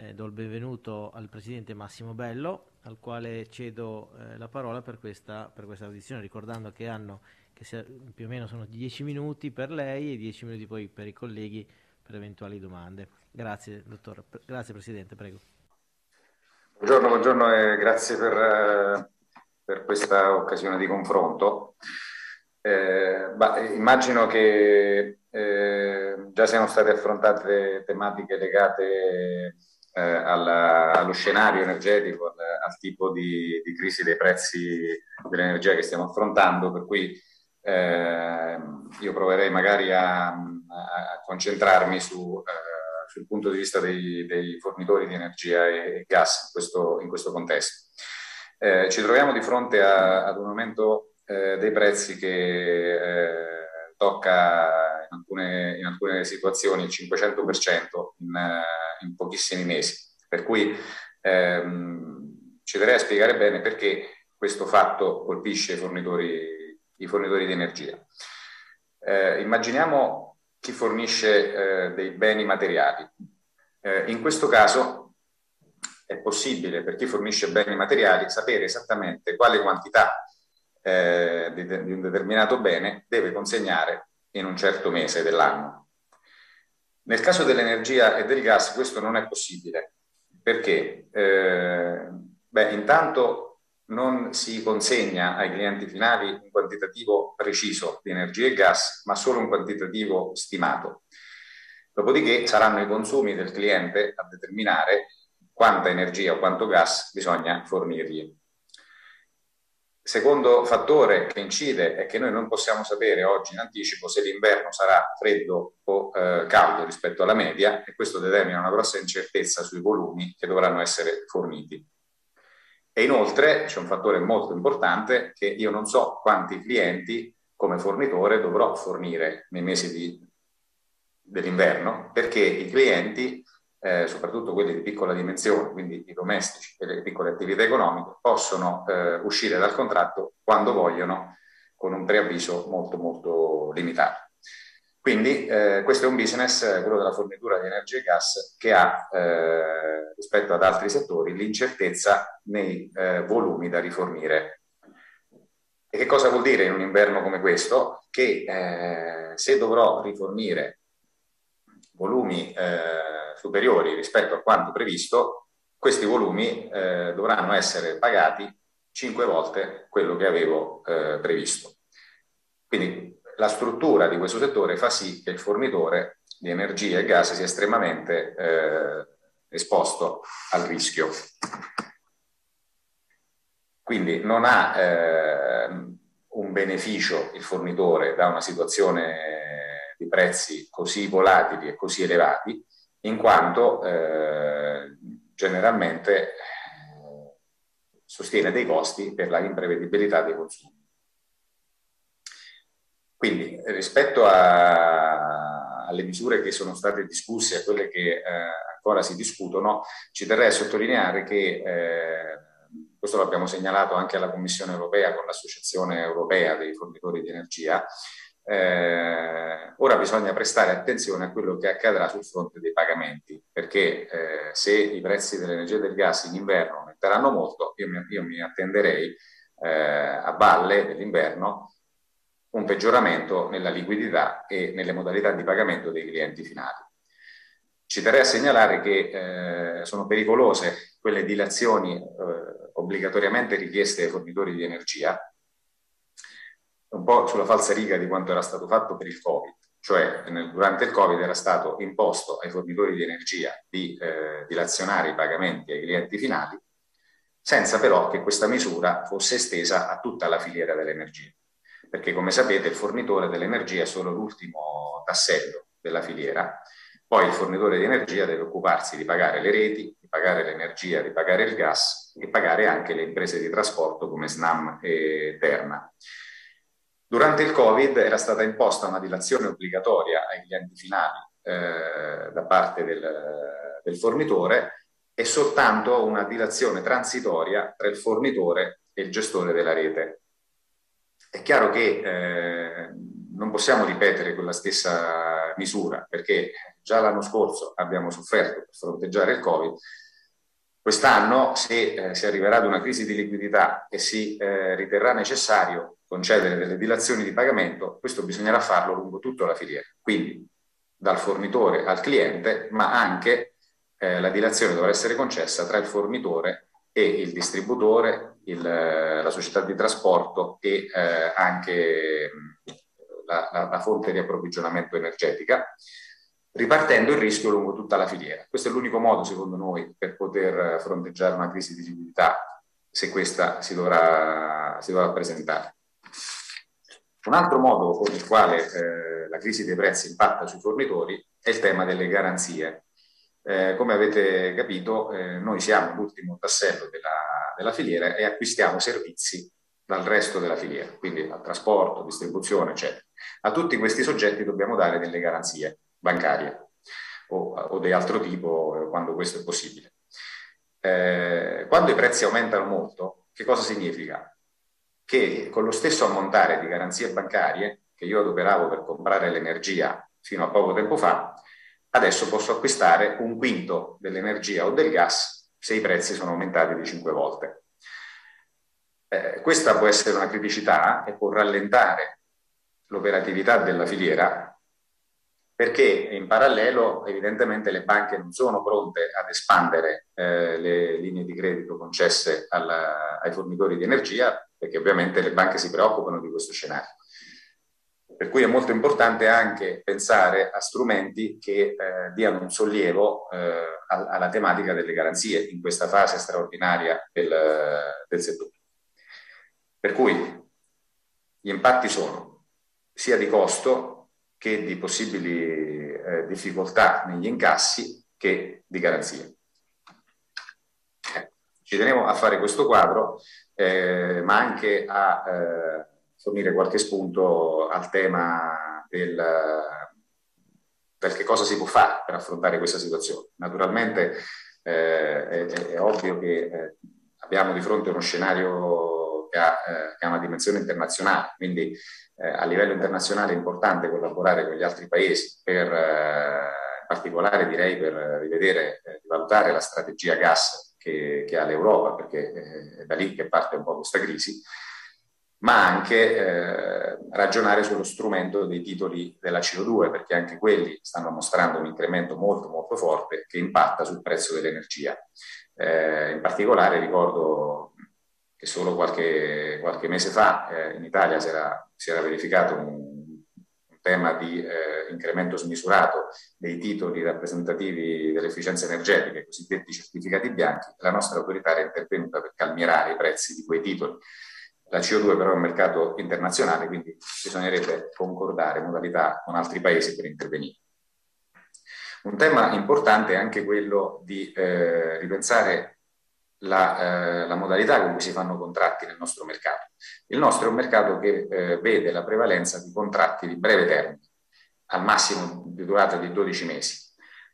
Eh, do il benvenuto al Presidente Massimo Bello, al quale cedo eh, la parola per questa, per questa audizione, ricordando che hanno che se, più o meno sono dieci minuti per lei e dieci minuti poi per i colleghi per eventuali domande. Grazie, Dottore. Pre- grazie, Presidente, prego. Buongiorno, buongiorno e grazie per, per questa occasione di confronto. Eh, bah, immagino che eh, già siano state affrontate tematiche legate Eh, alla, allo scenario energetico, al, al tipo di, di crisi dei prezzi dell'energia che stiamo affrontando, per cui eh, io proverei magari a, a concentrarmi su, eh, sul punto di vista dei, dei fornitori di energia e, e gas in questo, in questo contesto. Eh, ci troviamo di fronte a, ad un aumento eh, dei prezzi che eh, tocca in alcune, in alcune situazioni il cinquecento per cento in, in pochissimi mesi. Per cui ehm, ci darei a spiegare bene perché questo fatto colpisce i fornitori, i fornitori di energia. Eh, immaginiamo chi fornisce eh, dei beni materiali. Eh, in questo caso è possibile per chi fornisce beni materiali sapere esattamente quale quantità Eh, di, di un determinato bene deve consegnare in un certo mese dell'anno. Nel caso dell'energia e del gas questo non è possibile perché eh, beh, intanto non si consegna ai clienti finali un quantitativo preciso di energia e gas, ma solo un quantitativo stimato. Dopodiché saranno i consumi del cliente a determinare quanta energia o quanto gas bisogna fornirgli. Secondo fattore che incide è che noi non possiamo sapere oggi in anticipo se l'inverno sarà freddo o eh, caldo rispetto alla media, e questo determina una grossa incertezza sui volumi che dovranno essere forniti. E inoltre c'è un fattore molto importante, che io non so quanti clienti come fornitore dovrò fornire nei mesi di, dell'inverno, perché i clienti, Eh, soprattutto quelli di piccola dimensione, quindi i domestici e le piccole attività economiche, possono eh, uscire dal contratto quando vogliono, con un preavviso molto molto limitato. Quindi eh, questo è un business, quello della fornitura di energia e gas, che ha eh, rispetto ad altri settori l'incertezza nei eh, volumi da rifornire. E che cosa vuol dire in un inverno come questo? Che eh, se dovrò rifornire volumi eh, superiori rispetto a quanto previsto, questi volumi eh, dovranno essere pagati cinque volte quello che avevo eh, previsto. Quindi la struttura di questo settore fa sì che il fornitore di energia e gas sia estremamente eh, esposto al rischio. Quindi non ha eh, un beneficio il fornitore da una situazione di prezzi così volatili e così elevati, in quanto eh, generalmente sostiene dei costi per la imprevedibilità dei consumi. Quindi rispetto a, alle misure che sono state discusse e a quelle che eh, ancora si discutono, ci terrei a sottolineare che eh, questo l'abbiamo segnalato anche alla Commissione europea con l'Associazione europea dei fornitori di energia. Eh, ora bisogna prestare attenzione a quello che accadrà sul fronte dei pagamenti, perché eh, se i prezzi dell'energia e del gas in inverno aumenteranno molto, io mi, io mi attenderei eh, a valle dell'inverno un peggioramento nella liquidità e nelle modalità di pagamento dei clienti finali. Ci terrei a segnalare che eh, sono pericolose quelle dilazioni eh, obbligatoriamente richieste ai fornitori di energia, un po' sulla falsariga di quanto era stato fatto per il Covid, cioè nel, durante il Covid era stato imposto ai fornitori di energia di eh, dilazionare i pagamenti ai clienti finali, senza però che questa misura fosse estesa a tutta la filiera dell'energia, perché come sapete il fornitore dell'energia è solo l'ultimo tassello della filiera, poi il fornitore di energia deve occuparsi di pagare le reti, di pagare l'energia, di pagare il gas e pagare anche le imprese di trasporto come SNAM e Terna. Durante il Covid era stata imposta una dilazione obbligatoria ai clienti finali eh, da parte del, del fornitore e soltanto una dilazione transitoria tra il fornitore e il gestore della rete. È chiaro che eh, non possiamo ripetere quella stessa misura, perché già l'anno scorso abbiamo sofferto per fronteggiare il Covid. Quest'anno, se eh, si arriverà ad una crisi di liquidità e si eh, riterrà necessario concedere delle dilazioni di pagamento, questo bisognerà farlo lungo tutta la filiera, quindi dal fornitore al cliente, ma anche eh, la dilazione dovrà essere concessa tra il fornitore e il distributore, il, la società di trasporto e eh, anche la, la, la fonte di approvvigionamento energetica, ripartendo il rischio lungo tutta la filiera. Questo è l'unico modo, secondo noi, per poter fronteggiare una crisi di liquidità, se questa si dovrà, si dovrà presentare. Un altro modo con il quale eh, la crisi dei prezzi impatta sui fornitori è il tema delle garanzie. Eh, come avete capito, eh, noi siamo l'ultimo tassello della, della filiera e acquistiamo servizi dal resto della filiera, quindi al trasporto, distribuzione, eccetera. A tutti questi soggetti dobbiamo dare delle garanzie bancarie o, o di altro tipo quando questo è possibile. Eh, quando i prezzi aumentano molto, che cosa significa? Che con lo stesso ammontare di garanzie bancarie che io adoperavo per comprare l'energia fino a poco tempo fa, adesso posso acquistare un quinto dell'energia o del gas se i prezzi sono aumentati di cinque volte. Eh, questa può essere una criticità e può rallentare l'operatività della filiera, perché in parallelo evidentemente le banche non sono pronte ad espandere eh, le linee di credito concesse alla, ai fornitori di energia, perché ovviamente le banche si preoccupano di questo scenario. Per cui è molto importante anche pensare a strumenti che eh, diano un sollievo eh, alla tematica delle garanzie in questa fase straordinaria del, del settore. Per cui gli impatti sono sia di costo che di possibili eh, difficoltà negli incassi che di garanzie. Eh, ci tenevo a fare questo quadro, eh, ma anche a eh, fornire qualche spunto al tema del, del che cosa si può fare per affrontare questa situazione. Naturalmente eh, è, è ovvio che eh, abbiamo di fronte uno scenario che ha, eh, che ha una dimensione internazionale, quindi eh, a livello internazionale è importante collaborare con gli altri paesi, per, eh, in particolare direi per rivedere, eh, rivalutare la strategia gas che, che ha l'Europa, perché eh, è da lì che parte un po' questa crisi, ma anche eh, ragionare sullo strumento dei titoli della C O due, perché anche quelli stanno mostrando un incremento molto molto forte che impatta sul prezzo dell'energia. Eh, in particolare ricordo che solo qualche, qualche mese fa eh, in Italia si era, si era verificato un, un tema di eh, incremento smisurato dei titoli rappresentativi dell'efficienza energetica, i cosiddetti certificati bianchi. La nostra autorità era intervenuta per calmierare i prezzi di quei titoli. La C O due però è un mercato internazionale, quindi bisognerebbe concordare modalità con altri paesi per intervenire. Un tema importante è anche quello di eh, ripensare La, eh, la modalità con cui si fanno contratti nel nostro mercato. Il nostro è un mercato che eh, vede la prevalenza di contratti di breve termine, al massimo di durata di dodici mesi.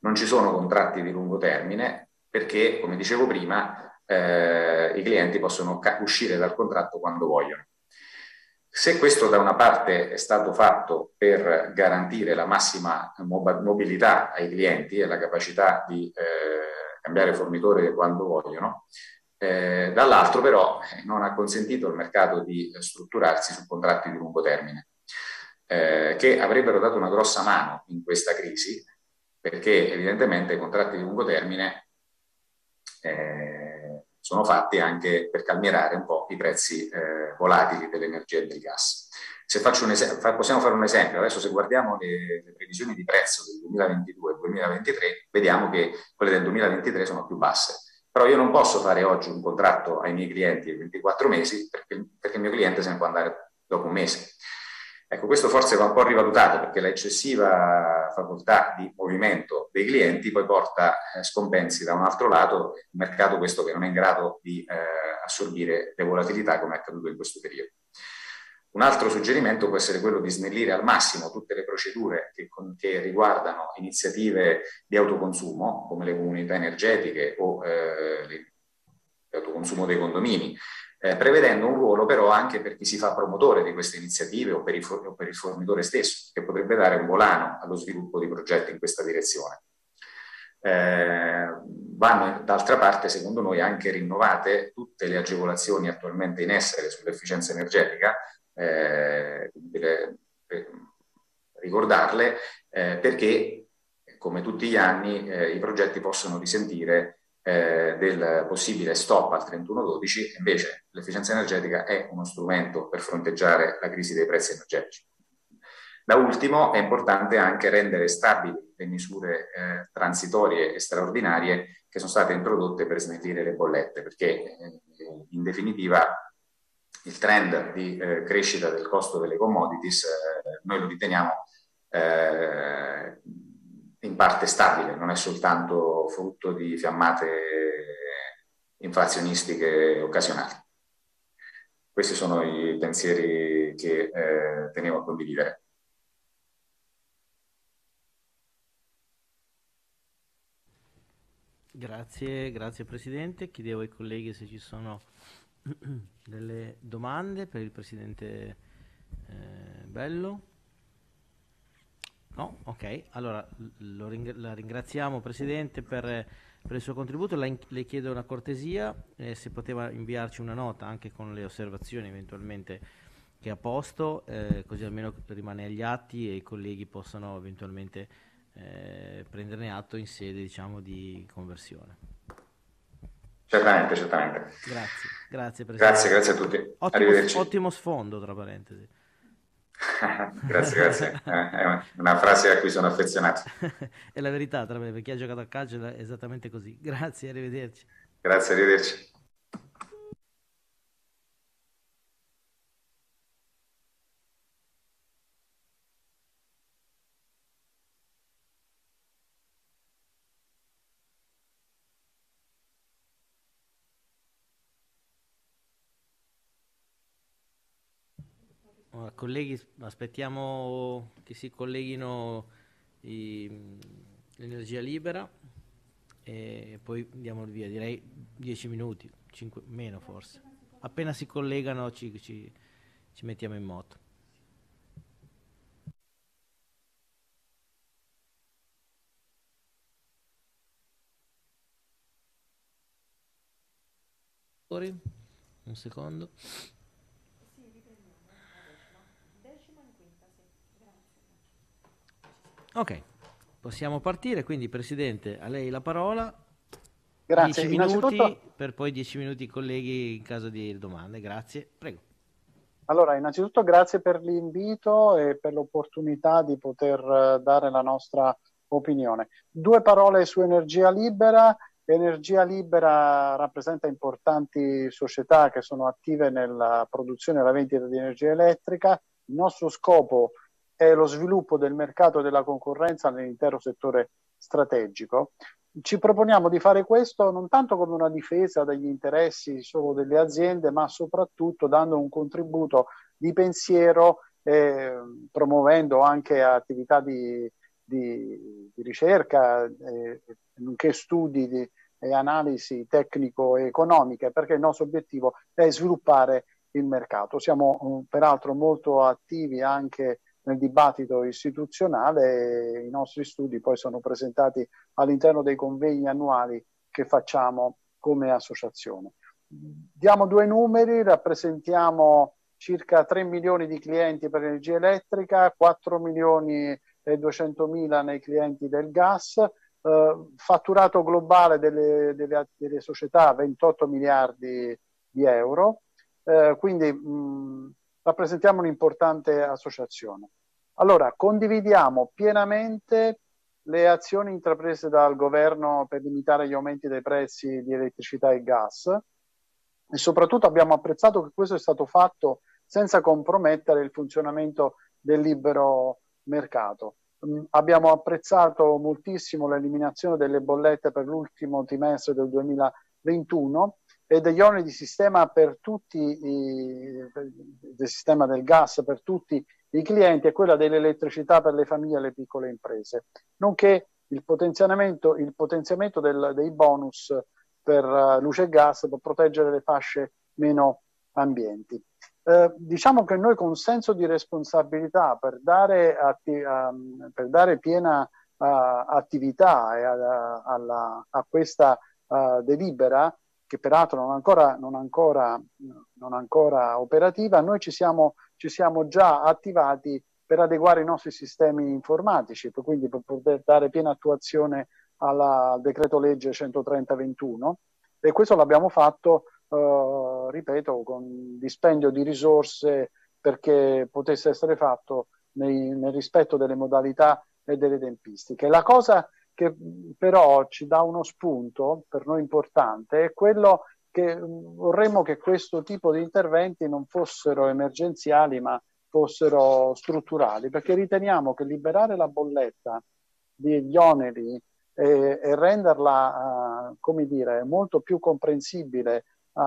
Non ci sono contratti di lungo termine perché, come dicevo prima, eh, i clienti possono uscire dal contratto quando vogliono. Se questo da una parte è stato fatto per garantire la massima mobilità ai clienti e la capacità di eh, cambiare fornitore quando vogliono, eh, dall'altro però non ha consentito al mercato di strutturarsi su contratti di lungo termine, eh, che avrebbero dato una grossa mano in questa crisi, perché evidentemente i contratti di lungo termine eh, sono fatti anche per calmierare un po' i prezzi eh, volatili dell'energia e del gas. Se faccio un esempio, possiamo fare un esempio, adesso se guardiamo le, le previsioni di prezzo del duemilaventidue duemilaventitré, vediamo che quelle del duemilaventitré sono più basse, però io non posso fare oggi un contratto ai miei clienti di ventiquattro mesi perché, perché il mio cliente se ne può andare dopo un mese. Ecco, questo forse va un po' rivalutato, perché la eccessiva facoltà di movimento dei clienti poi porta scompensi da un altro lato, un mercato questo che non è in grado di eh, assorbire le volatilità come è accaduto in questo periodo. Un altro suggerimento può essere quello di snellire al massimo tutte le procedure che, che riguardano iniziative di autoconsumo, come le comunità energetiche o eh, l'autoconsumo dei condomini, eh, prevedendo un ruolo però anche per chi si fa promotore di queste iniziative o per, il, o per il fornitore stesso, che potrebbe dare un volano allo sviluppo di progetti in questa direzione. Eh, vanno d'altra parte, secondo noi, anche rinnovate tutte le agevolazioni attualmente in essere sull'efficienza energetica, eh, per, per ricordarle, eh, perché come tutti gli anni eh, i progetti possono risentire eh, del possibile stop al trentuno dodici, invece l'efficienza energetica è uno strumento per fronteggiare la crisi dei prezzi energetici. Da ultimo è importante anche rendere stabili le misure eh, transitorie e straordinarie che sono state introdotte per snellire le bollette, perché eh, in definitiva il trend di eh, crescita del costo delle commodities eh, noi lo riteniamo eh, in parte stabile, non è soltanto frutto di fiammate inflazionistiche occasionali. Questi sono i pensieri che eh, tenevo a condividere. Grazie, grazie Presidente. Chiedevo ai colleghi se ci sono delle domande per il Presidente eh, Bello. No? Ok, allora lo ring la ringraziamo Presidente per, per il suo contributo. La le chiedo una cortesia, eh, se poteva inviarci una nota anche con le osservazioni eventualmente che ha posto, eh, così almeno rimane agli atti e i colleghi possano eventualmente Eh, prenderne atto in sede, diciamo, di conversione. Certamente, certamente. Grazie, grazie Presidente. Grazie, grazie a tutti. Ottimo, ottimo sfondo, tra parentesi. Grazie, grazie. È una frase a cui sono affezionato. È la verità, tra me, per chi ha giocato a calcio è esattamente così. Grazie, arrivederci. Grazie, arrivederci. Colleghi, aspettiamo che si colleghino l'Energia Libera e poi diamo il via, direi dieci minuti, cinque, meno forse. Appena si collegano ci, ci, ci mettiamo in moto. Un secondo. Ok, possiamo partire, quindi Presidente, a lei la parola. Grazie. Dieci minuti, per poi dieci minuti colleghi in caso di domande, grazie, prego. Allora, innanzitutto grazie per l'invito e per l'opportunità di poter dare la nostra opinione. Due parole su Energia Libera. Energia Libera rappresenta importanti società che sono attive nella produzione e la vendita di energia elettrica. Il nostro scopo è lo sviluppo del mercato e della concorrenza nell'intero settore strategico. Ci proponiamo di fare questo non tanto come una difesa degli interessi solo delle aziende, ma soprattutto dando un contributo di pensiero, eh, promuovendo anche attività di, di, di ricerca, eh, nonché studi di, e analisi tecnico-economiche, perché il nostro obiettivo è sviluppare il mercato. Siamo peraltro molto attivi anche nel dibattito istituzionale, i nostri studi poi sono presentati all'interno dei convegni annuali che facciamo come associazione. Diamo due numeri, rappresentiamo circa tre milioni di clienti per energia elettrica, quattro milioni e duecentomila nei clienti del gas, eh, fatturato globale delle, delle, delle società ventotto miliardi di euro, eh, quindi mh, rappresentiamo un'importante associazione. Allora, condividiamo pienamente le azioni intraprese dal governo per limitare gli aumenti dei prezzi di elettricità e gas e soprattutto abbiamo apprezzato che questo è stato fatto senza compromettere il funzionamento del libero mercato. Mh, abbiamo apprezzato moltissimo l'eliminazione delle bollette per l'ultimo trimestre del duemilaventuno e degli oneri di sistema per tutti i, del sistema del gas per tutti i clienti e quella dell'elettricità per le famiglie e le piccole imprese, nonché il potenziamento, il potenziamento del, dei bonus per luce e gas per proteggere le fasce meno ambienti. Eh, diciamo che noi, con senso di responsabilità, per dare, atti um, per dare piena uh, attività e alla, alla, a questa uh, delibera, che peraltro non ancora, non ancora, non ancora operativa, noi ci siamo, ci siamo già attivati per adeguare i nostri sistemi informatici, per, quindi per poter dare piena attuazione alla, al decreto legge centotrenta ventuno, e questo l'abbiamo fatto, eh, ripeto, con dispendio di risorse perché potesse essere fatto nei, nel rispetto delle modalità e delle tempistiche. La cosa che però ci dà uno spunto per noi importante è quello che vorremmo che questo tipo di interventi non fossero emergenziali ma fossero strutturali, perché riteniamo che liberare la bolletta degli oneri e, e renderla uh, come dire, molto più comprensibile uh,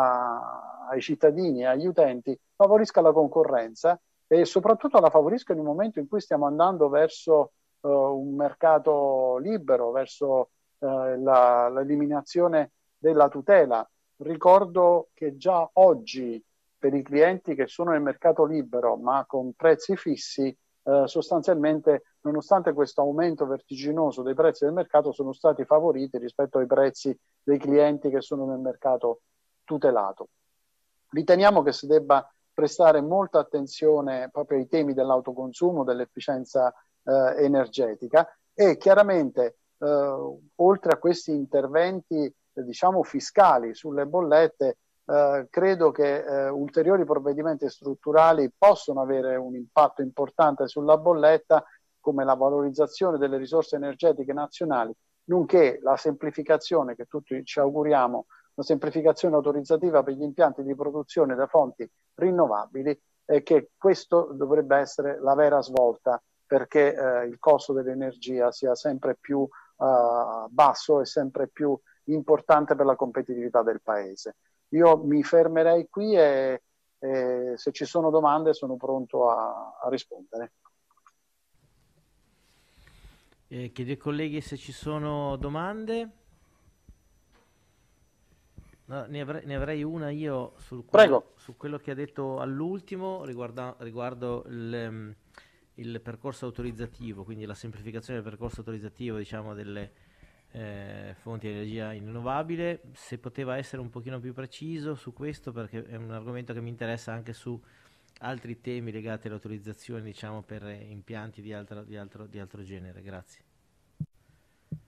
ai cittadini, agli utenti, favorisca la concorrenza e soprattutto la favorisca in un momento in cui stiamo andando verso Uh, un mercato libero, verso uh, l'eliminazione della tutela. Ricordo che già oggi per i clienti che sono nel mercato libero ma con prezzi fissi, uh, sostanzialmente, nonostante questo aumento vertiginoso dei prezzi del mercato, sono stati favoriti rispetto ai prezzi dei clienti che sono nel mercato tutelato. Riteniamo che si debba prestare molta attenzione proprio ai temi dell'autoconsumo, dell'efficienza Eh, energetica, e chiaramente eh, oltre a questi interventi eh, diciamo fiscali sulle bollette, eh, credo che eh, ulteriori provvedimenti strutturali possono avere un impatto importante sulla bolletta, come la valorizzazione delle risorse energetiche nazionali, nonché la semplificazione, che tutti ci auguriamo, la semplificazione autorizzativa per gli impianti di produzione da fonti rinnovabili, e che questo dovrebbe essere la vera svolta, perché eh, il costo dell'energia sia sempre più uh, basso e sempre più importante per la competitività del Paese. Io mi fermerei qui e, e se ci sono domande sono pronto a, a rispondere. Eh, chiedo ai colleghi se ci sono domande. No, ne, avrei, ne avrei una io sul quello, su quello che ha detto all'ultimo riguardo il... il percorso autorizzativo, quindi la semplificazione del percorso autorizzativo, diciamo, delle eh, fonti di energia rinnovabile. Se poteva essere un pochino più preciso su questo, perché è un argomento che mi interessa anche su altri temi legati all'autorizzazione, diciamo, per impianti di, altra, di, altro, di altro genere. Grazie.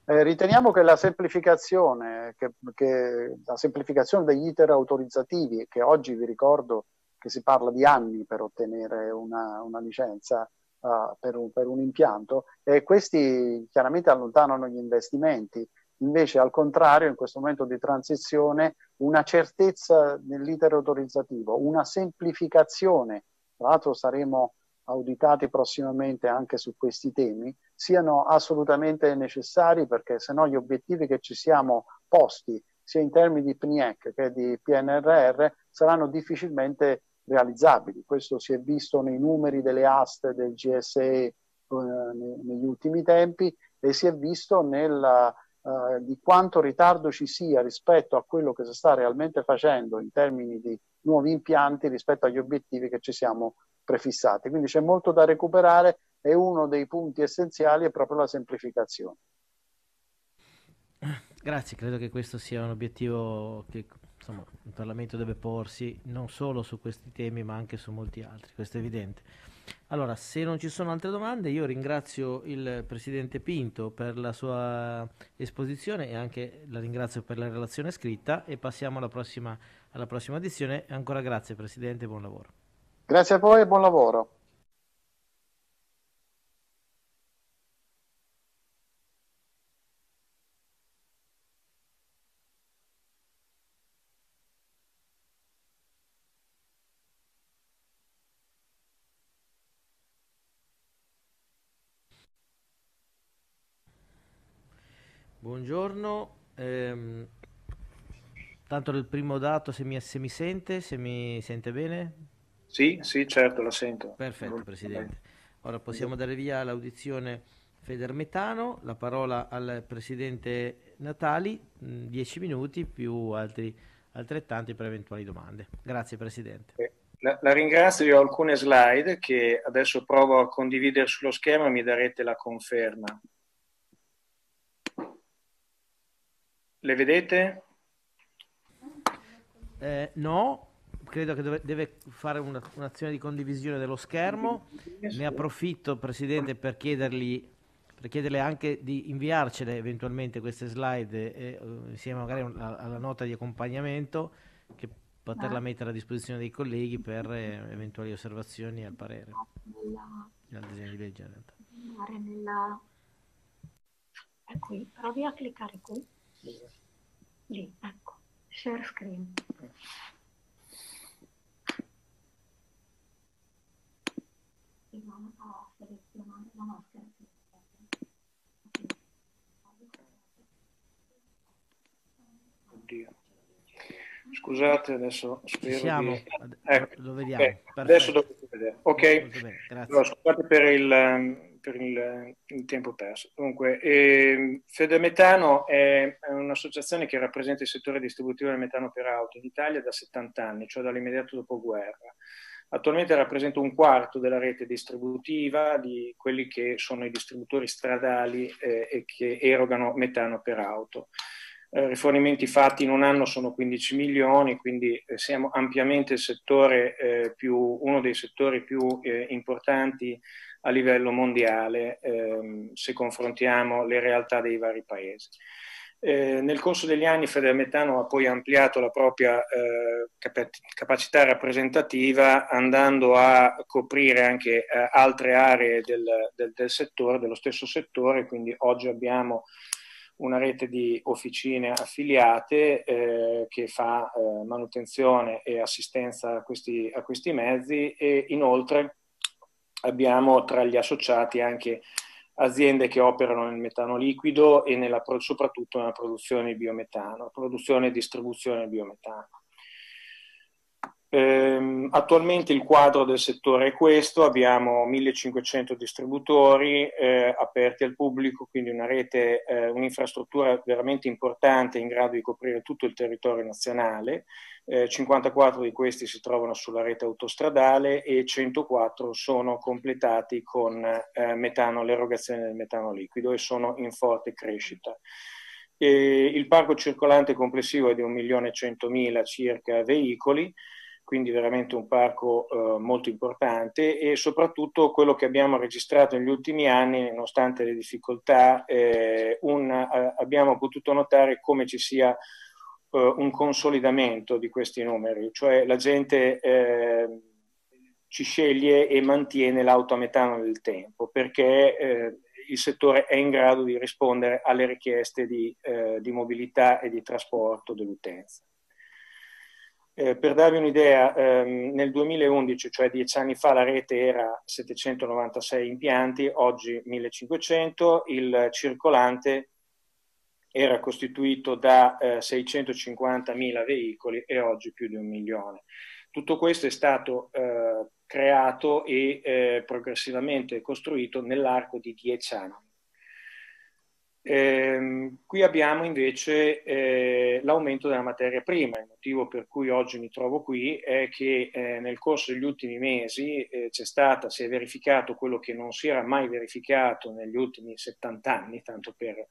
Eh, riteniamo che la semplificazione, che, che la semplificazione degli iter autorizzativi, che oggi vi ricordo che si parla di anni per ottenere una, una licenza, Uh, per, un, per un impianto, e questi chiaramente allontanano gli investimenti. Invece, al contrario, in questo momento di transizione, una certezza nell'iter autorizzativo, una semplificazione, tra l'altro saremo auditati prossimamente anche su questi temi, siano assolutamente necessari, perché sennò gli obiettivi che ci siamo posti, sia in termini di P N I E C che di P N R R, saranno difficilmente realizzabili. Questo si è visto nei numeri delle aste del G S E eh, negli ultimi tempi, e si è visto nel, eh, di quanto ritardo ci sia rispetto a quello che si sta realmente facendo in termini di nuovi impianti rispetto agli obiettivi che ci siamo prefissati. Quindi c'è molto da recuperare, e uno dei punti essenziali è proprio la semplificazione. Grazie, credo che questo sia un obiettivo che, insomma, il Parlamento deve porsi non solo su questi temi ma anche su molti altri, questo è evidente. Allora, se non ci sono altre domande, io ringrazio il Presidente Pinto per la sua esposizione, e anche la ringrazio per la relazione scritta, e passiamo alla prossima, alla prossima edizione. Ancora grazie Presidente, buon lavoro. Grazie a voi e buon lavoro. Buongiorno, ehm, tanto il primo dato, se mi, se mi sente, se mi sente bene? Sì, sì, certo, la sento. Perfetto, Presidente. Ora possiamo dare via all'audizione Federmetano, la parola al Presidente Natali, dieci minuti più altri altrettanti per eventuali domande. Grazie Presidente. La, la ringrazio, io ho alcune slide che adesso provo a condividere sullo schermo e mi darete la conferma. Le vedete? Eh, no, credo che dove, deve fare un'azione di condivisione dello schermo. Ne approfitto Presidente per chiedergli per chiederle anche di inviarcele eventualmente queste slide eh, insieme magari alla, alla nota di accompagnamento, che poterla mettere a disposizione dei colleghi per eh, eventuali osservazioni al parere nella disegno di legge. In realtà. Nella... È qui, provi a cliccare qui. Lì, ecco, share screen. Oddio. Scusate, adesso spero siamo, di... ecco, lo vediamo. Okay. Adesso dovete vedere. Ok, bene, grazie. Allora, scusate per il, per il, il tempo perso. Dunque, eh, Federmetano è un'associazione che rappresenta il settore distributivo del metano per auto in Italia da settanta anni, cioè dall'immediato dopoguerra. Attualmente rappresenta un quarto della rete distributiva di quelli che sono i distributori stradali eh, e che erogano metano per auto. Eh, rifornimenti fatti in un anno sono quindici milioni, quindi eh, siamo ampiamente il settore eh, più, uno dei settori più eh, importanti a livello mondiale ehm, se confrontiamo le realtà dei vari paesi. Eh, nel corso degli anni Federmetano ha poi ampliato la propria eh, cap capacità rappresentativa, andando a coprire anche eh, altre aree del, del, del settore, dello stesso settore, quindi oggi abbiamo una rete di officine affiliate eh, che fa eh, manutenzione e assistenza a questi, a questi mezzi, e inoltre abbiamo tra gli associati anche aziende che operano nel metano liquido e nella, soprattutto nella produzione di biometano, produzione e distribuzione di biometano. Ehm, attualmente il quadro del settore è questo: abbiamo millecinquecento distributori eh, aperti al pubblico, quindi una rete, eh, un'infrastruttura veramente importante in grado di coprire tutto il territorio nazionale. Eh, cinquantaquattro di questi si trovano sulla rete autostradale e centoquattro sono completati con eh, metano, l'erogazione del metano liquido, e sono in forte crescita. E il parco circolante complessivo è di un milione e centomila circa veicoli, quindi veramente un parco eh, molto importante, e soprattutto quello che abbiamo registrato negli ultimi anni, nonostante le difficoltà, eh, un, eh, abbiamo potuto notare come ci sia eh, un consolidamento di questi numeri, cioè la gente eh, ci sceglie e mantiene l'auto a metano nel tempo, perché eh, il settore è in grado di rispondere alle richieste di, eh, di mobilità e di trasporto dell'utenza. Eh, per darvi un'idea, ehm, nel duemilaundici, cioè dieci anni fa, la rete era settecentonovantasei impianti, oggi millecinquecento, il circolante era costituito da eh, seicentocinquantamila veicoli e oggi più di un milione. Tutto questo è stato eh, creato e eh, progressivamente costruito nell'arco di dieci anni. Ehm, qui abbiamo invece eh, l'aumento della materia prima. Il motivo per cui oggi mi trovo qui è che eh, nel corso degli ultimi mesi eh, c'è stata, si è verificato quello che non si era mai verificato negli ultimi settanta anni, tanto per,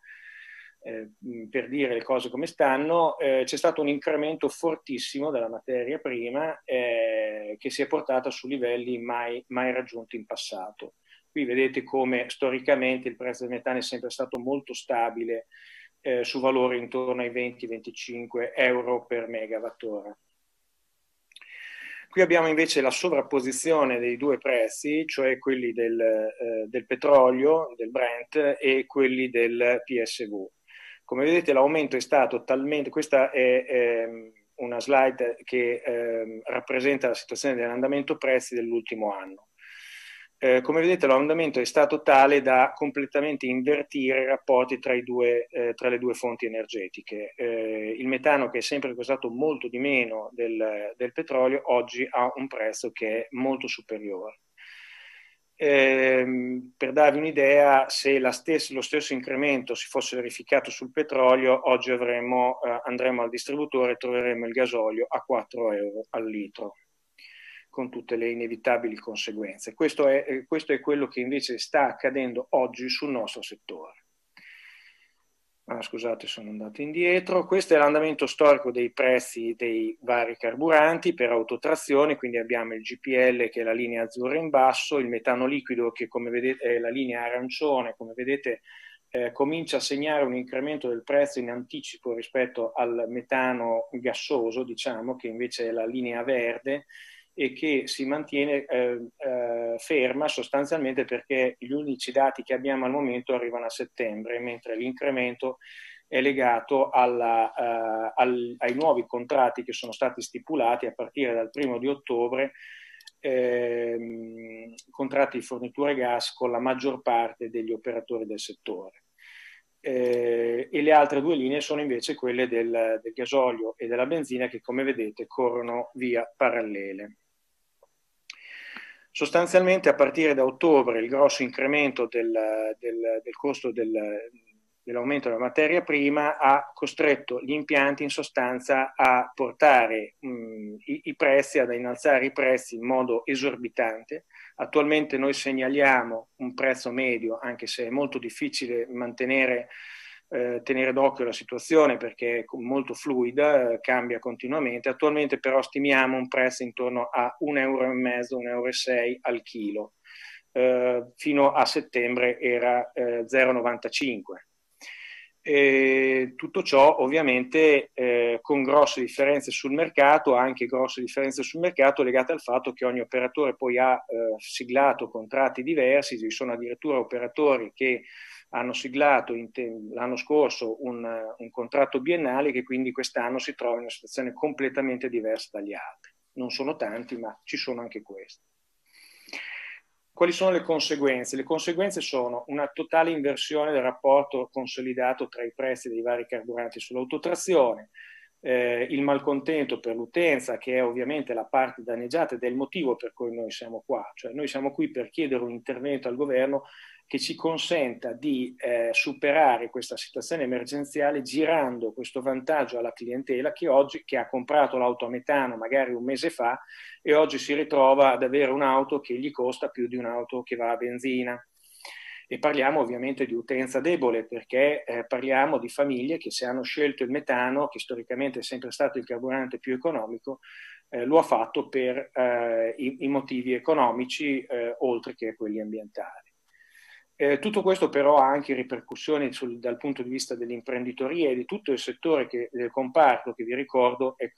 eh, per dire le cose come stanno, eh, c'è stato un incremento fortissimo della materia prima eh, che si è portata su livelli mai, mai raggiunti in passato. Qui vedete come storicamente il prezzo del metano è sempre stato molto stabile eh, su valori intorno ai venti venticinque euro per megawattora. Qui abbiamo invece la sovrapposizione dei due prezzi, cioè quelli del, eh, del petrolio, del Brent, e quelli del P S V. Come vedete l'aumento è stato talmente... Questa è... Eh, una slide che eh, rappresenta la situazione dell'andamento prezzi dell'ultimo anno. Eh, come vedete l'andamento è stato tale da completamente invertire i rapporti tra, i due, eh, tra le due fonti energetiche. Eh, il metano, che è sempre costato molto di meno del, del petrolio, oggi ha un prezzo che è molto superiore. Eh, per darvi un'idea, se la stessa, lo stesso incremento si fosse verificato sul petrolio, oggi avremo, eh, andremo al distributore e troveremo il gasolio a quattro euro al litro, con tutte le inevitabili conseguenze. Questo è, eh, questo è quello che invece sta accadendo oggi sul nostro settore. Ah, scusate, sono andato indietro. Questo è l'andamento storico dei prezzi dei vari carburanti per autotrazione, quindi abbiamo il G P L che è la linea azzurra in basso, il metano liquido che, come vedete, è la linea arancione, come vedete eh, comincia a segnare un incremento del prezzo in anticipo rispetto al metano gassoso, diciamo, che invece è la linea verde e che si mantiene eh, eh, ferma sostanzialmente perché gli unici dati che abbiamo al momento arrivano a settembre, mentre l'incremento è legato alla, eh, al, ai nuovi contratti che sono stati stipulati a partire dal primo di ottobre, eh, contratti di fornitura gas con la maggior parte degli operatori del settore. Eh, e le altre due linee sono invece quelle del, del gasolio e della benzina che, come vedete, corrono via parallele. Sostanzialmente a partire da ottobre il grosso incremento del, del, del costo del, dell'aumento della materia prima ha costretto gli impianti in sostanza a portare mh, i, i prezzi, ad innalzare i prezzi in modo esorbitante. Attualmente noi segnaliamo un prezzo medio, anche se è molto difficile mantenere Eh, tenere d'occhio la situazione perché è molto fluida, eh, cambia continuamente. Attualmente però stimiamo un prezzo intorno a un euro e mezzo, un euro e sei al chilo, eh, fino a settembre era eh, zero virgola novantacinque. E tutto ciò ovviamente eh, con grosse differenze sul mercato, anche grosse differenze sul mercato legate al fatto che ogni operatore poi ha eh, siglato contratti diversi. Ci sono addirittura operatori che hanno siglato l'anno scorso un, un contratto biennale che quindi quest'anno si trova in una situazione completamente diversa dagli altri. Non sono tanti, ma ci sono anche questi. Quali sono le conseguenze? Le conseguenze sono una totale inversione del rapporto consolidato tra i prezzi dei vari carburanti sull'autotrazione, eh, il malcontento per l'utenza, che è ovviamente la parte danneggiata ed è il motivo per cui noi siamo qua. Cioè noi siamo qui per chiedere un intervento al governo che ci consenta di eh, superare questa situazione emergenziale girando questo vantaggio alla clientela che oggi che ha comprato l'auto a metano magari un mese fa e oggi si ritrova ad avere un'auto che gli costa più di un'auto che va a benzina. E parliamo ovviamente di utenza debole perché eh, parliamo di famiglie che se hanno scelto il metano, che storicamente è sempre stato il carburante più economico, eh, lo ha fatto per eh, i, i motivi economici eh, oltre che quelli ambientali. Eh, tutto questo però ha anche ripercussioni sul, dal punto di vista dell'imprenditoria e di tutto il settore che, del comparto che vi ricordo è,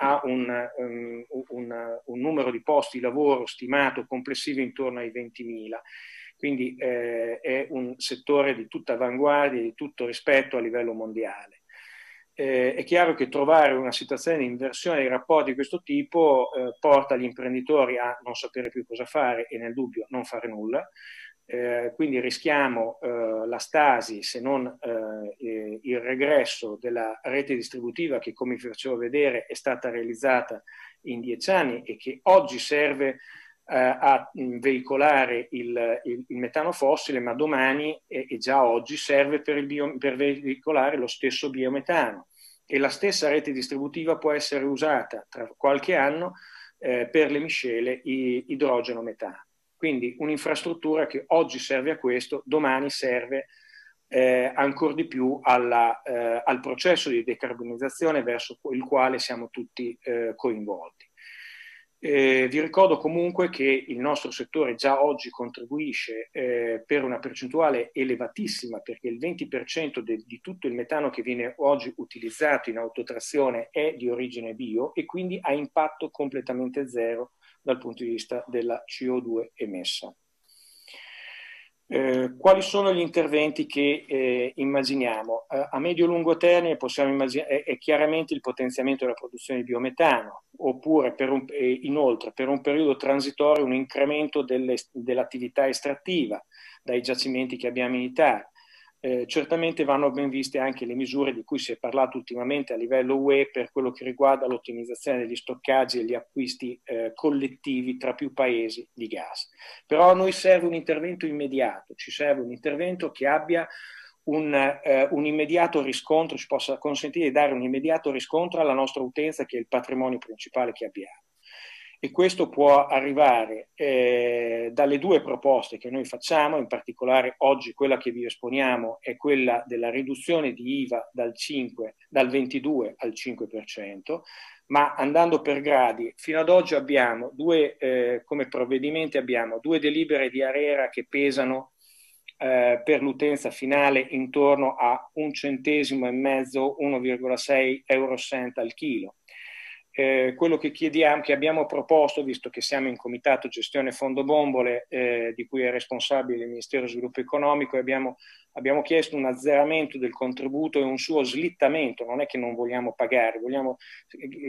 ha un, um, un, un numero di posti di lavoro stimato complessivo intorno ai ventimila, quindi eh, è un settore di tutta avanguardia e di tutto rispetto a livello mondiale. Eh, è chiaro che trovare una situazione di inversione dei rapporti di questo tipo eh, porta gli imprenditori a non sapere più cosa fare e nel dubbio non fare nulla. Eh, quindi rischiamo eh, la stasi, se non eh, il regresso della rete distributiva che, come vi facevo vedere, è stata realizzata in dieci anni e che oggi serve eh, a veicolare il, il, il metano fossile, ma domani e, e già oggi serve per, il bio, per veicolare lo stesso biometano. E la stessa rete distributiva può essere usata tra qualche anno eh, per le miscele idrogeno-metano. Quindi un'infrastruttura che oggi serve a questo, domani serve eh, ancora di più alla, eh, al processo di decarbonizzazione verso il quale siamo tutti eh, coinvolti. Eh, vi ricordo comunque che il nostro settore già oggi contribuisce eh, per una percentuale elevatissima, perché il venti per cento de, di tutto il metano che viene oggi utilizzato in autotrazione è di origine bio e quindi ha impatto completamente zero dal punto di vista della C O due emessa. Eh, quali sono gli interventi che eh, immaginiamo? Eh, a medio-lungo termine possiamo immaginare è, è chiaramente il potenziamento della produzione di biometano, oppure per un, eh, inoltre per un periodo transitorio un incremento dell'attività dell estrattiva dai giacimenti che abbiamo in Italia. Eh, certamente vanno ben viste anche le misure di cui si è parlato ultimamente a livello U E per quello che riguarda l'ottimizzazione degli stoccaggi e gli acquisti eh, collettivi tra più paesi di gas. Però a noi serve un intervento immediato, ci serve un intervento che abbia un, eh, un immediato riscontro, ci possa consentire di dare un immediato riscontro alla nostra utenza, che è il patrimonio principale che abbiamo. E questo può arrivare eh, dalle due proposte che noi facciamo, in particolare oggi quella che vi esponiamo è quella della riduzione di I V A dal, cinque, dal ventidue al cinque per cento, ma andando per gradi, fino ad oggi abbiamo due, eh, come provvedimenti abbiamo due delibere di Arera che pesano eh, per l'utenza finale intorno a un centesimo e mezzo, uno virgola sei euro cent al chilo. Eh, quello che chiediamo, che abbiamo proposto, visto che siamo in comitato gestione fondo bombole eh, di cui è responsabile il Ministero dello Sviluppo Economico, e abbiamo, abbiamo chiesto un azzeramento del contributo e un suo slittamento. Non è che non vogliamo pagare, vogliamo,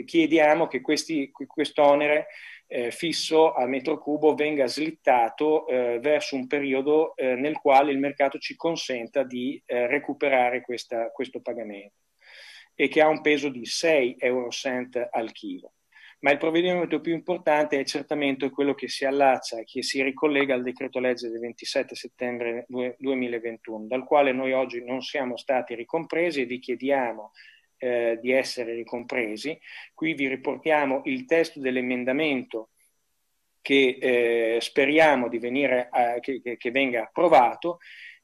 chiediamo che quest'onere eh, fisso al metro cubo venga slittato eh, verso un periodo eh, nel quale il mercato ci consenta di eh, recuperare questa, questo pagamento, e che ha un peso di sei euro cent al chilo. Ma il provvedimento più importante è certamente quello che si allaccia e che si ricollega al decreto legge del ventisette settembre duemilaventuno, dal quale noi oggi non siamo stati ricompresi e vi chiediamo eh, di essere ricompresi. Qui vi riportiamo il testo dell'emendamento che eh, speriamo di venire a, che, che venga approvato,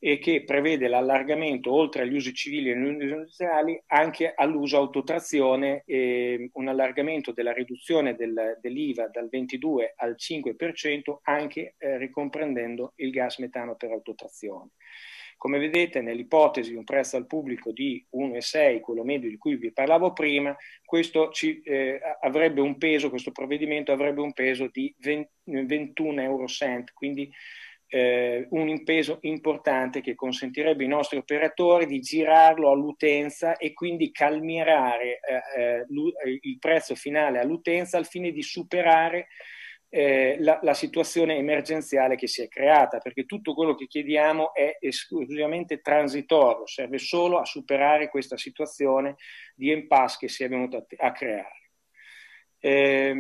e che prevede l'allargamento, oltre agli usi civili e industriali, anche all'uso autotrazione, eh, un allargamento della riduzione del, dell'I V A dal ventidue al cinque per cento, anche eh, ricomprendendo il gas metano per autotrazione. Come vedete, nell'ipotesi di un prezzo al pubblico di uno virgola sei, quello medio di cui vi parlavo prima, questo ci, eh, avrebbe un peso, questo provvedimento avrebbe un peso di ventuno euro cent, quindi Eh, un peso importante che consentirebbe ai nostri operatori di girarlo all'utenza e quindi calmierare eh, eh, il prezzo finale all'utenza, al fine di superare eh, la, la situazione emergenziale che si è creata, perché tutto quello che chiediamo è esclusivamente transitorio, serve solo a superare questa situazione di impasse che si è venuta a, a creare. Eh,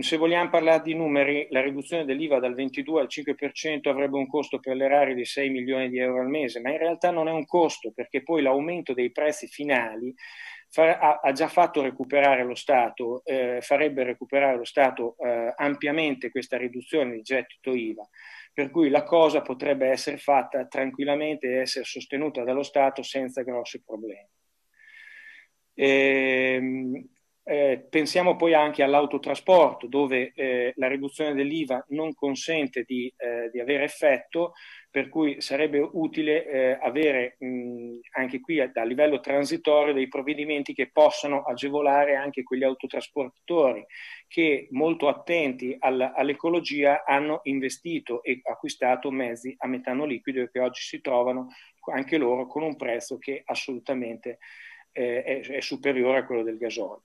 se vogliamo parlare di numeri, la riduzione dell'I V A dal ventidue al cinque per cento avrebbe un costo per l'erario di sei milioni di euro al mese, ma in realtà non è un costo, perché poi l'aumento dei prezzi finali fa, ha, ha già fatto recuperare lo Stato, eh, farebbe recuperare lo Stato eh, ampiamente questa riduzione di gettito I V A, per cui la cosa potrebbe essere fatta tranquillamente e essere sostenuta dallo Stato senza grossi problemi. Eh, Eh, pensiamo poi anche all'autotrasporto, dove eh, la riduzione dell'I V A non consente di, eh, di avere effetto, per cui sarebbe utile eh, avere mh, anche qui a, a livello transitorio dei provvedimenti che possano agevolare anche quegli autotrasportatori che, molto attenti all'ecologia, hanno investito e acquistato mezzi a metano liquido, e che oggi si trovano anche loro con un prezzo che assolutamente eh, è, è superiore a quello del gasolio.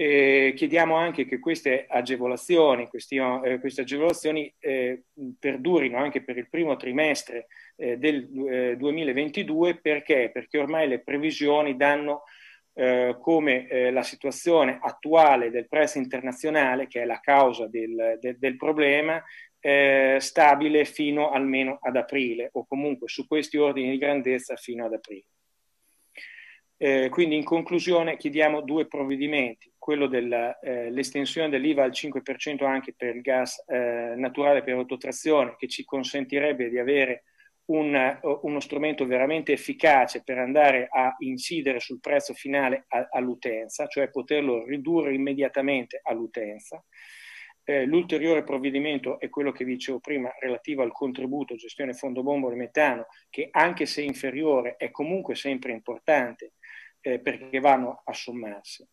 Eh, chiediamo anche che queste agevolazioni, questi, eh, queste agevolazioni eh, perdurino anche per il primo trimestre eh, del eh, duemilaventidue, perché? Perché ormai le previsioni danno eh, come eh, la situazione attuale del prezzo internazionale, che è la causa del, de, del problema, eh, stabile fino almeno ad aprile, o comunque su questi ordini di grandezza fino ad aprile. Eh, quindi in conclusione chiediamo due provvedimenti, quello dell'estensione eh, dell'I V A al cinque per cento anche per il gas eh, naturale per autotrazione, che ci consentirebbe di avere un, uno strumento veramente efficace per andare a incidere sul prezzo finale all'utenza, cioè poterlo ridurre immediatamente all'utenza. Eh, L'ulteriore provvedimento è quello che dicevo prima, relativo al contributo gestione fondo bombole metano, che anche se inferiore è comunque sempre importante, Eh, perché vanno a sommarsi.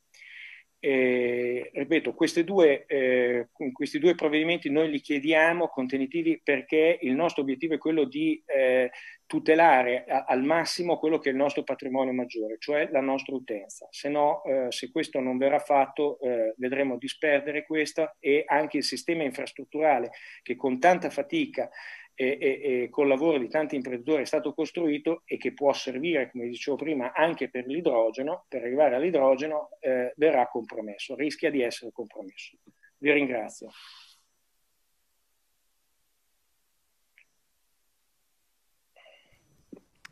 Eh, ripeto, queste due, eh, questi due provvedimenti noi li chiediamo contenitivi, perché il nostro obiettivo è quello di eh, tutelare a, al massimo quello che è il nostro patrimonio maggiore, cioè la nostra utenza. Se no, eh, se questo non verrà fatto, eh, vedremo disperdere questa, e anche il sistema infrastrutturale che con tanta fatica e, e, e col lavoro di tanti imprenditori è stato costruito e che può servire, come dicevo prima, anche per l'idrogeno, per arrivare all'idrogeno, eh, verrà compromesso, rischia di essere compromesso. Vi ringrazio.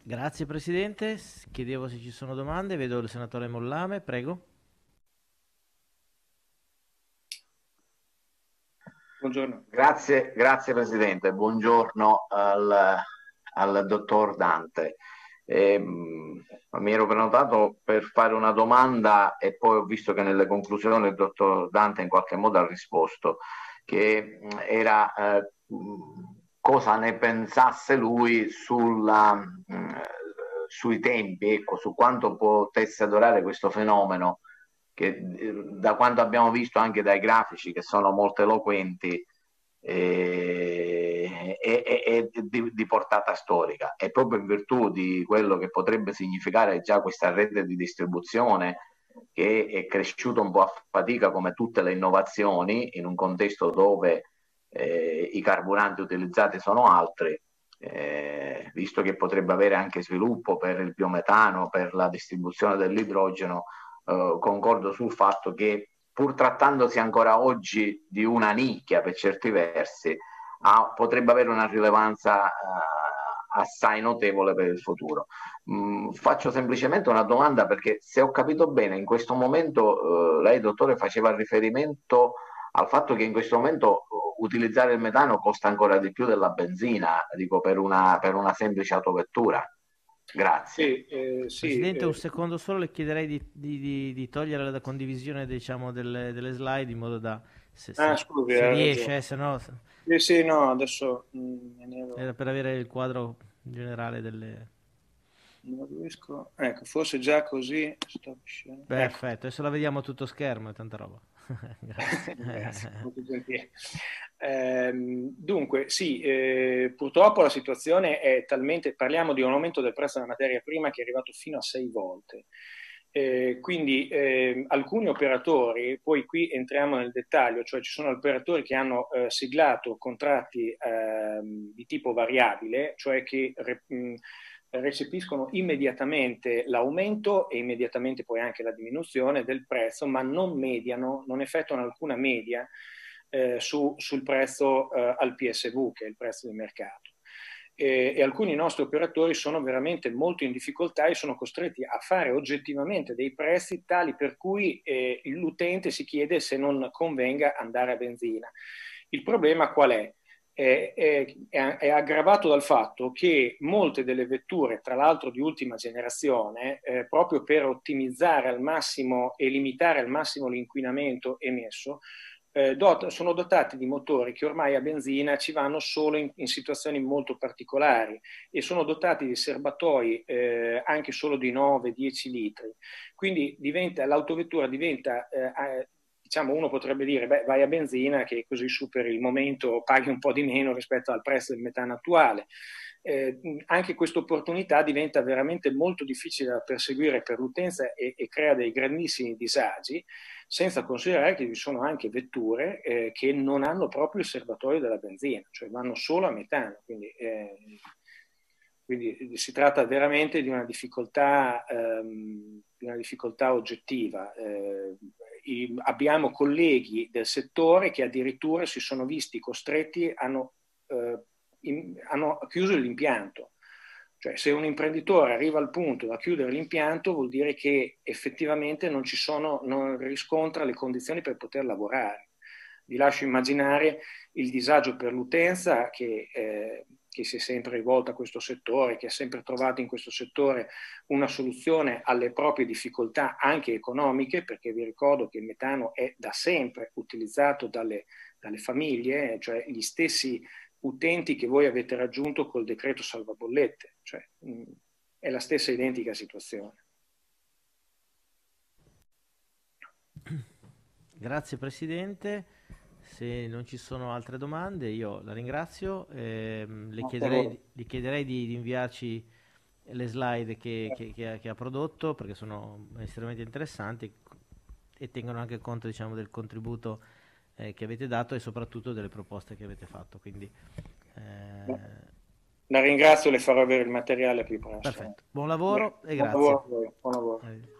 Grazie Presidente, chiedevo se ci sono domande, vedo il Senatore Mollame, prego. Buongiorno. Grazie, grazie Presidente, buongiorno al, al Dottor Dante. Eh, mi ero prenotato per fare una domanda e poi ho visto che nelle conclusioni il Dottor Dante in qualche modo ha risposto, che era... Eh, cosa ne pensasse lui sulla, mh, sui tempi, ecco, su quanto potesse durare questo fenomeno, che da quanto abbiamo visto anche dai grafici che sono molto eloquenti e, e, e di, di portata storica, e proprio in virtù di quello che potrebbe significare già questa rete di distribuzione che è cresciuta un po' a fatica come tutte le innovazioni in un contesto dove Eh, i carburanti utilizzati sono altri, eh, visto che potrebbe avere anche sviluppo per il biometano, per la distribuzione dell'idrogeno. Eh, concordo sul fatto che, pur trattandosi ancora oggi di una nicchia per certi versi, ha, potrebbe avere una rilevanza eh, assai notevole per il futuro. Mm, faccio semplicemente una domanda, perché se ho capito bene in questo momento eh, lei, dottore, faceva riferimento al fatto che in questo momento utilizzare il metano costa ancora di più della benzina, dico, per una, per una semplice autovettura. Grazie. Sì, eh, sì, Presidente, eh, un secondo solo, le chiederei di, di, di, di togliere la condivisione, diciamo, delle, delle slide, in modo da... Se, ah, se, scusi, se riesce, eh, se no... Eh, sì, no, adesso... Mh, era per avere il quadro generale delle... Non riesco... Ecco, forse già così... Sto... Perfetto, ecco. Adesso la vediamo a tutto schermo, è tanta roba. Grazie. Grazie. Eh, dunque sì, eh, purtroppo la situazione è talmente, parliamo di un aumento del prezzo della materia prima che è arrivato fino a sei volte, eh, quindi eh, alcuni operatori, poi qui entriamo nel dettaglio, cioè ci sono operatori che hanno eh, siglato contratti eh, di tipo variabile, cioè che mh, recepiscono immediatamente l'aumento e immediatamente poi anche la diminuzione del prezzo, ma non mediano, non effettuano alcuna media eh, su, sul prezzo eh, al P S V, che è il prezzo di mercato. E, e alcuni nostri operatori sono veramente molto in difficoltà e sono costretti a fare oggettivamente dei prezzi tali per cui eh, l'utente si chiede se non convenga andare a benzina. Il problema qual è? È, è, è aggravato dal fatto che molte delle vetture, tra l'altro di ultima generazione, eh, proprio per ottimizzare al massimo e limitare al massimo l'inquinamento emesso, eh, dot- sono dotate di motori che ormai a benzina ci vanno solo in, in situazioni molto particolari, e sono dotati di serbatoi eh, anche solo di nove dieci litri. Quindi diventa, l'autovettura diventa... Eh, diciamo, uno potrebbe dire, beh, vai a benzina che così superi il momento, paghi un po' di meno rispetto al prezzo del metano attuale. Eh, anche questa opportunità diventa veramente molto difficile da perseguire per l'utenza e, e crea dei grandissimi disagi, senza considerare che ci sono anche vetture eh, che non hanno proprio il serbatoio della benzina, cioè vanno solo a metano. Quindi, eh, quindi si tratta veramente di una difficoltà, ehm, di una difficoltà oggettiva. Eh, abbiamo colleghi del settore che addirittura si sono visti costretti, hanno, eh, in, hanno chiuso l'impianto. Cioè, se un imprenditore arriva al punto da chiudere l'impianto, vuol dire che effettivamente non ci sono, non riscontra le condizioni per poter lavorare. Vi lascio immaginare il disagio per l'utenza che... Eh, che si è sempre rivolta a questo settore, che ha sempre trovato in questo settore una soluzione alle proprie difficoltà anche economiche, perché vi ricordo che il metano è da sempre utilizzato dalle, dalle famiglie, cioè gli stessi utenti che voi avete raggiunto col decreto salvabollette, cioè mh, è la stessa identica situazione. Grazie Presidente. Se non ci sono altre domande, io la ringrazio. Eh, le, chiederei, le chiederei di, di inviarci le slide che, che, che, ha, che ha prodotto, perché sono estremamente interessanti e tengono anche conto, diciamo, del contributo eh, che avete dato e soprattutto delle proposte che avete fatto. Quindi Eh... La ringrazio, le farò avere il materiale più presto. Perfetto. Buon lavoro. Beh, e buon grazie. Lavoro, buon lavoro.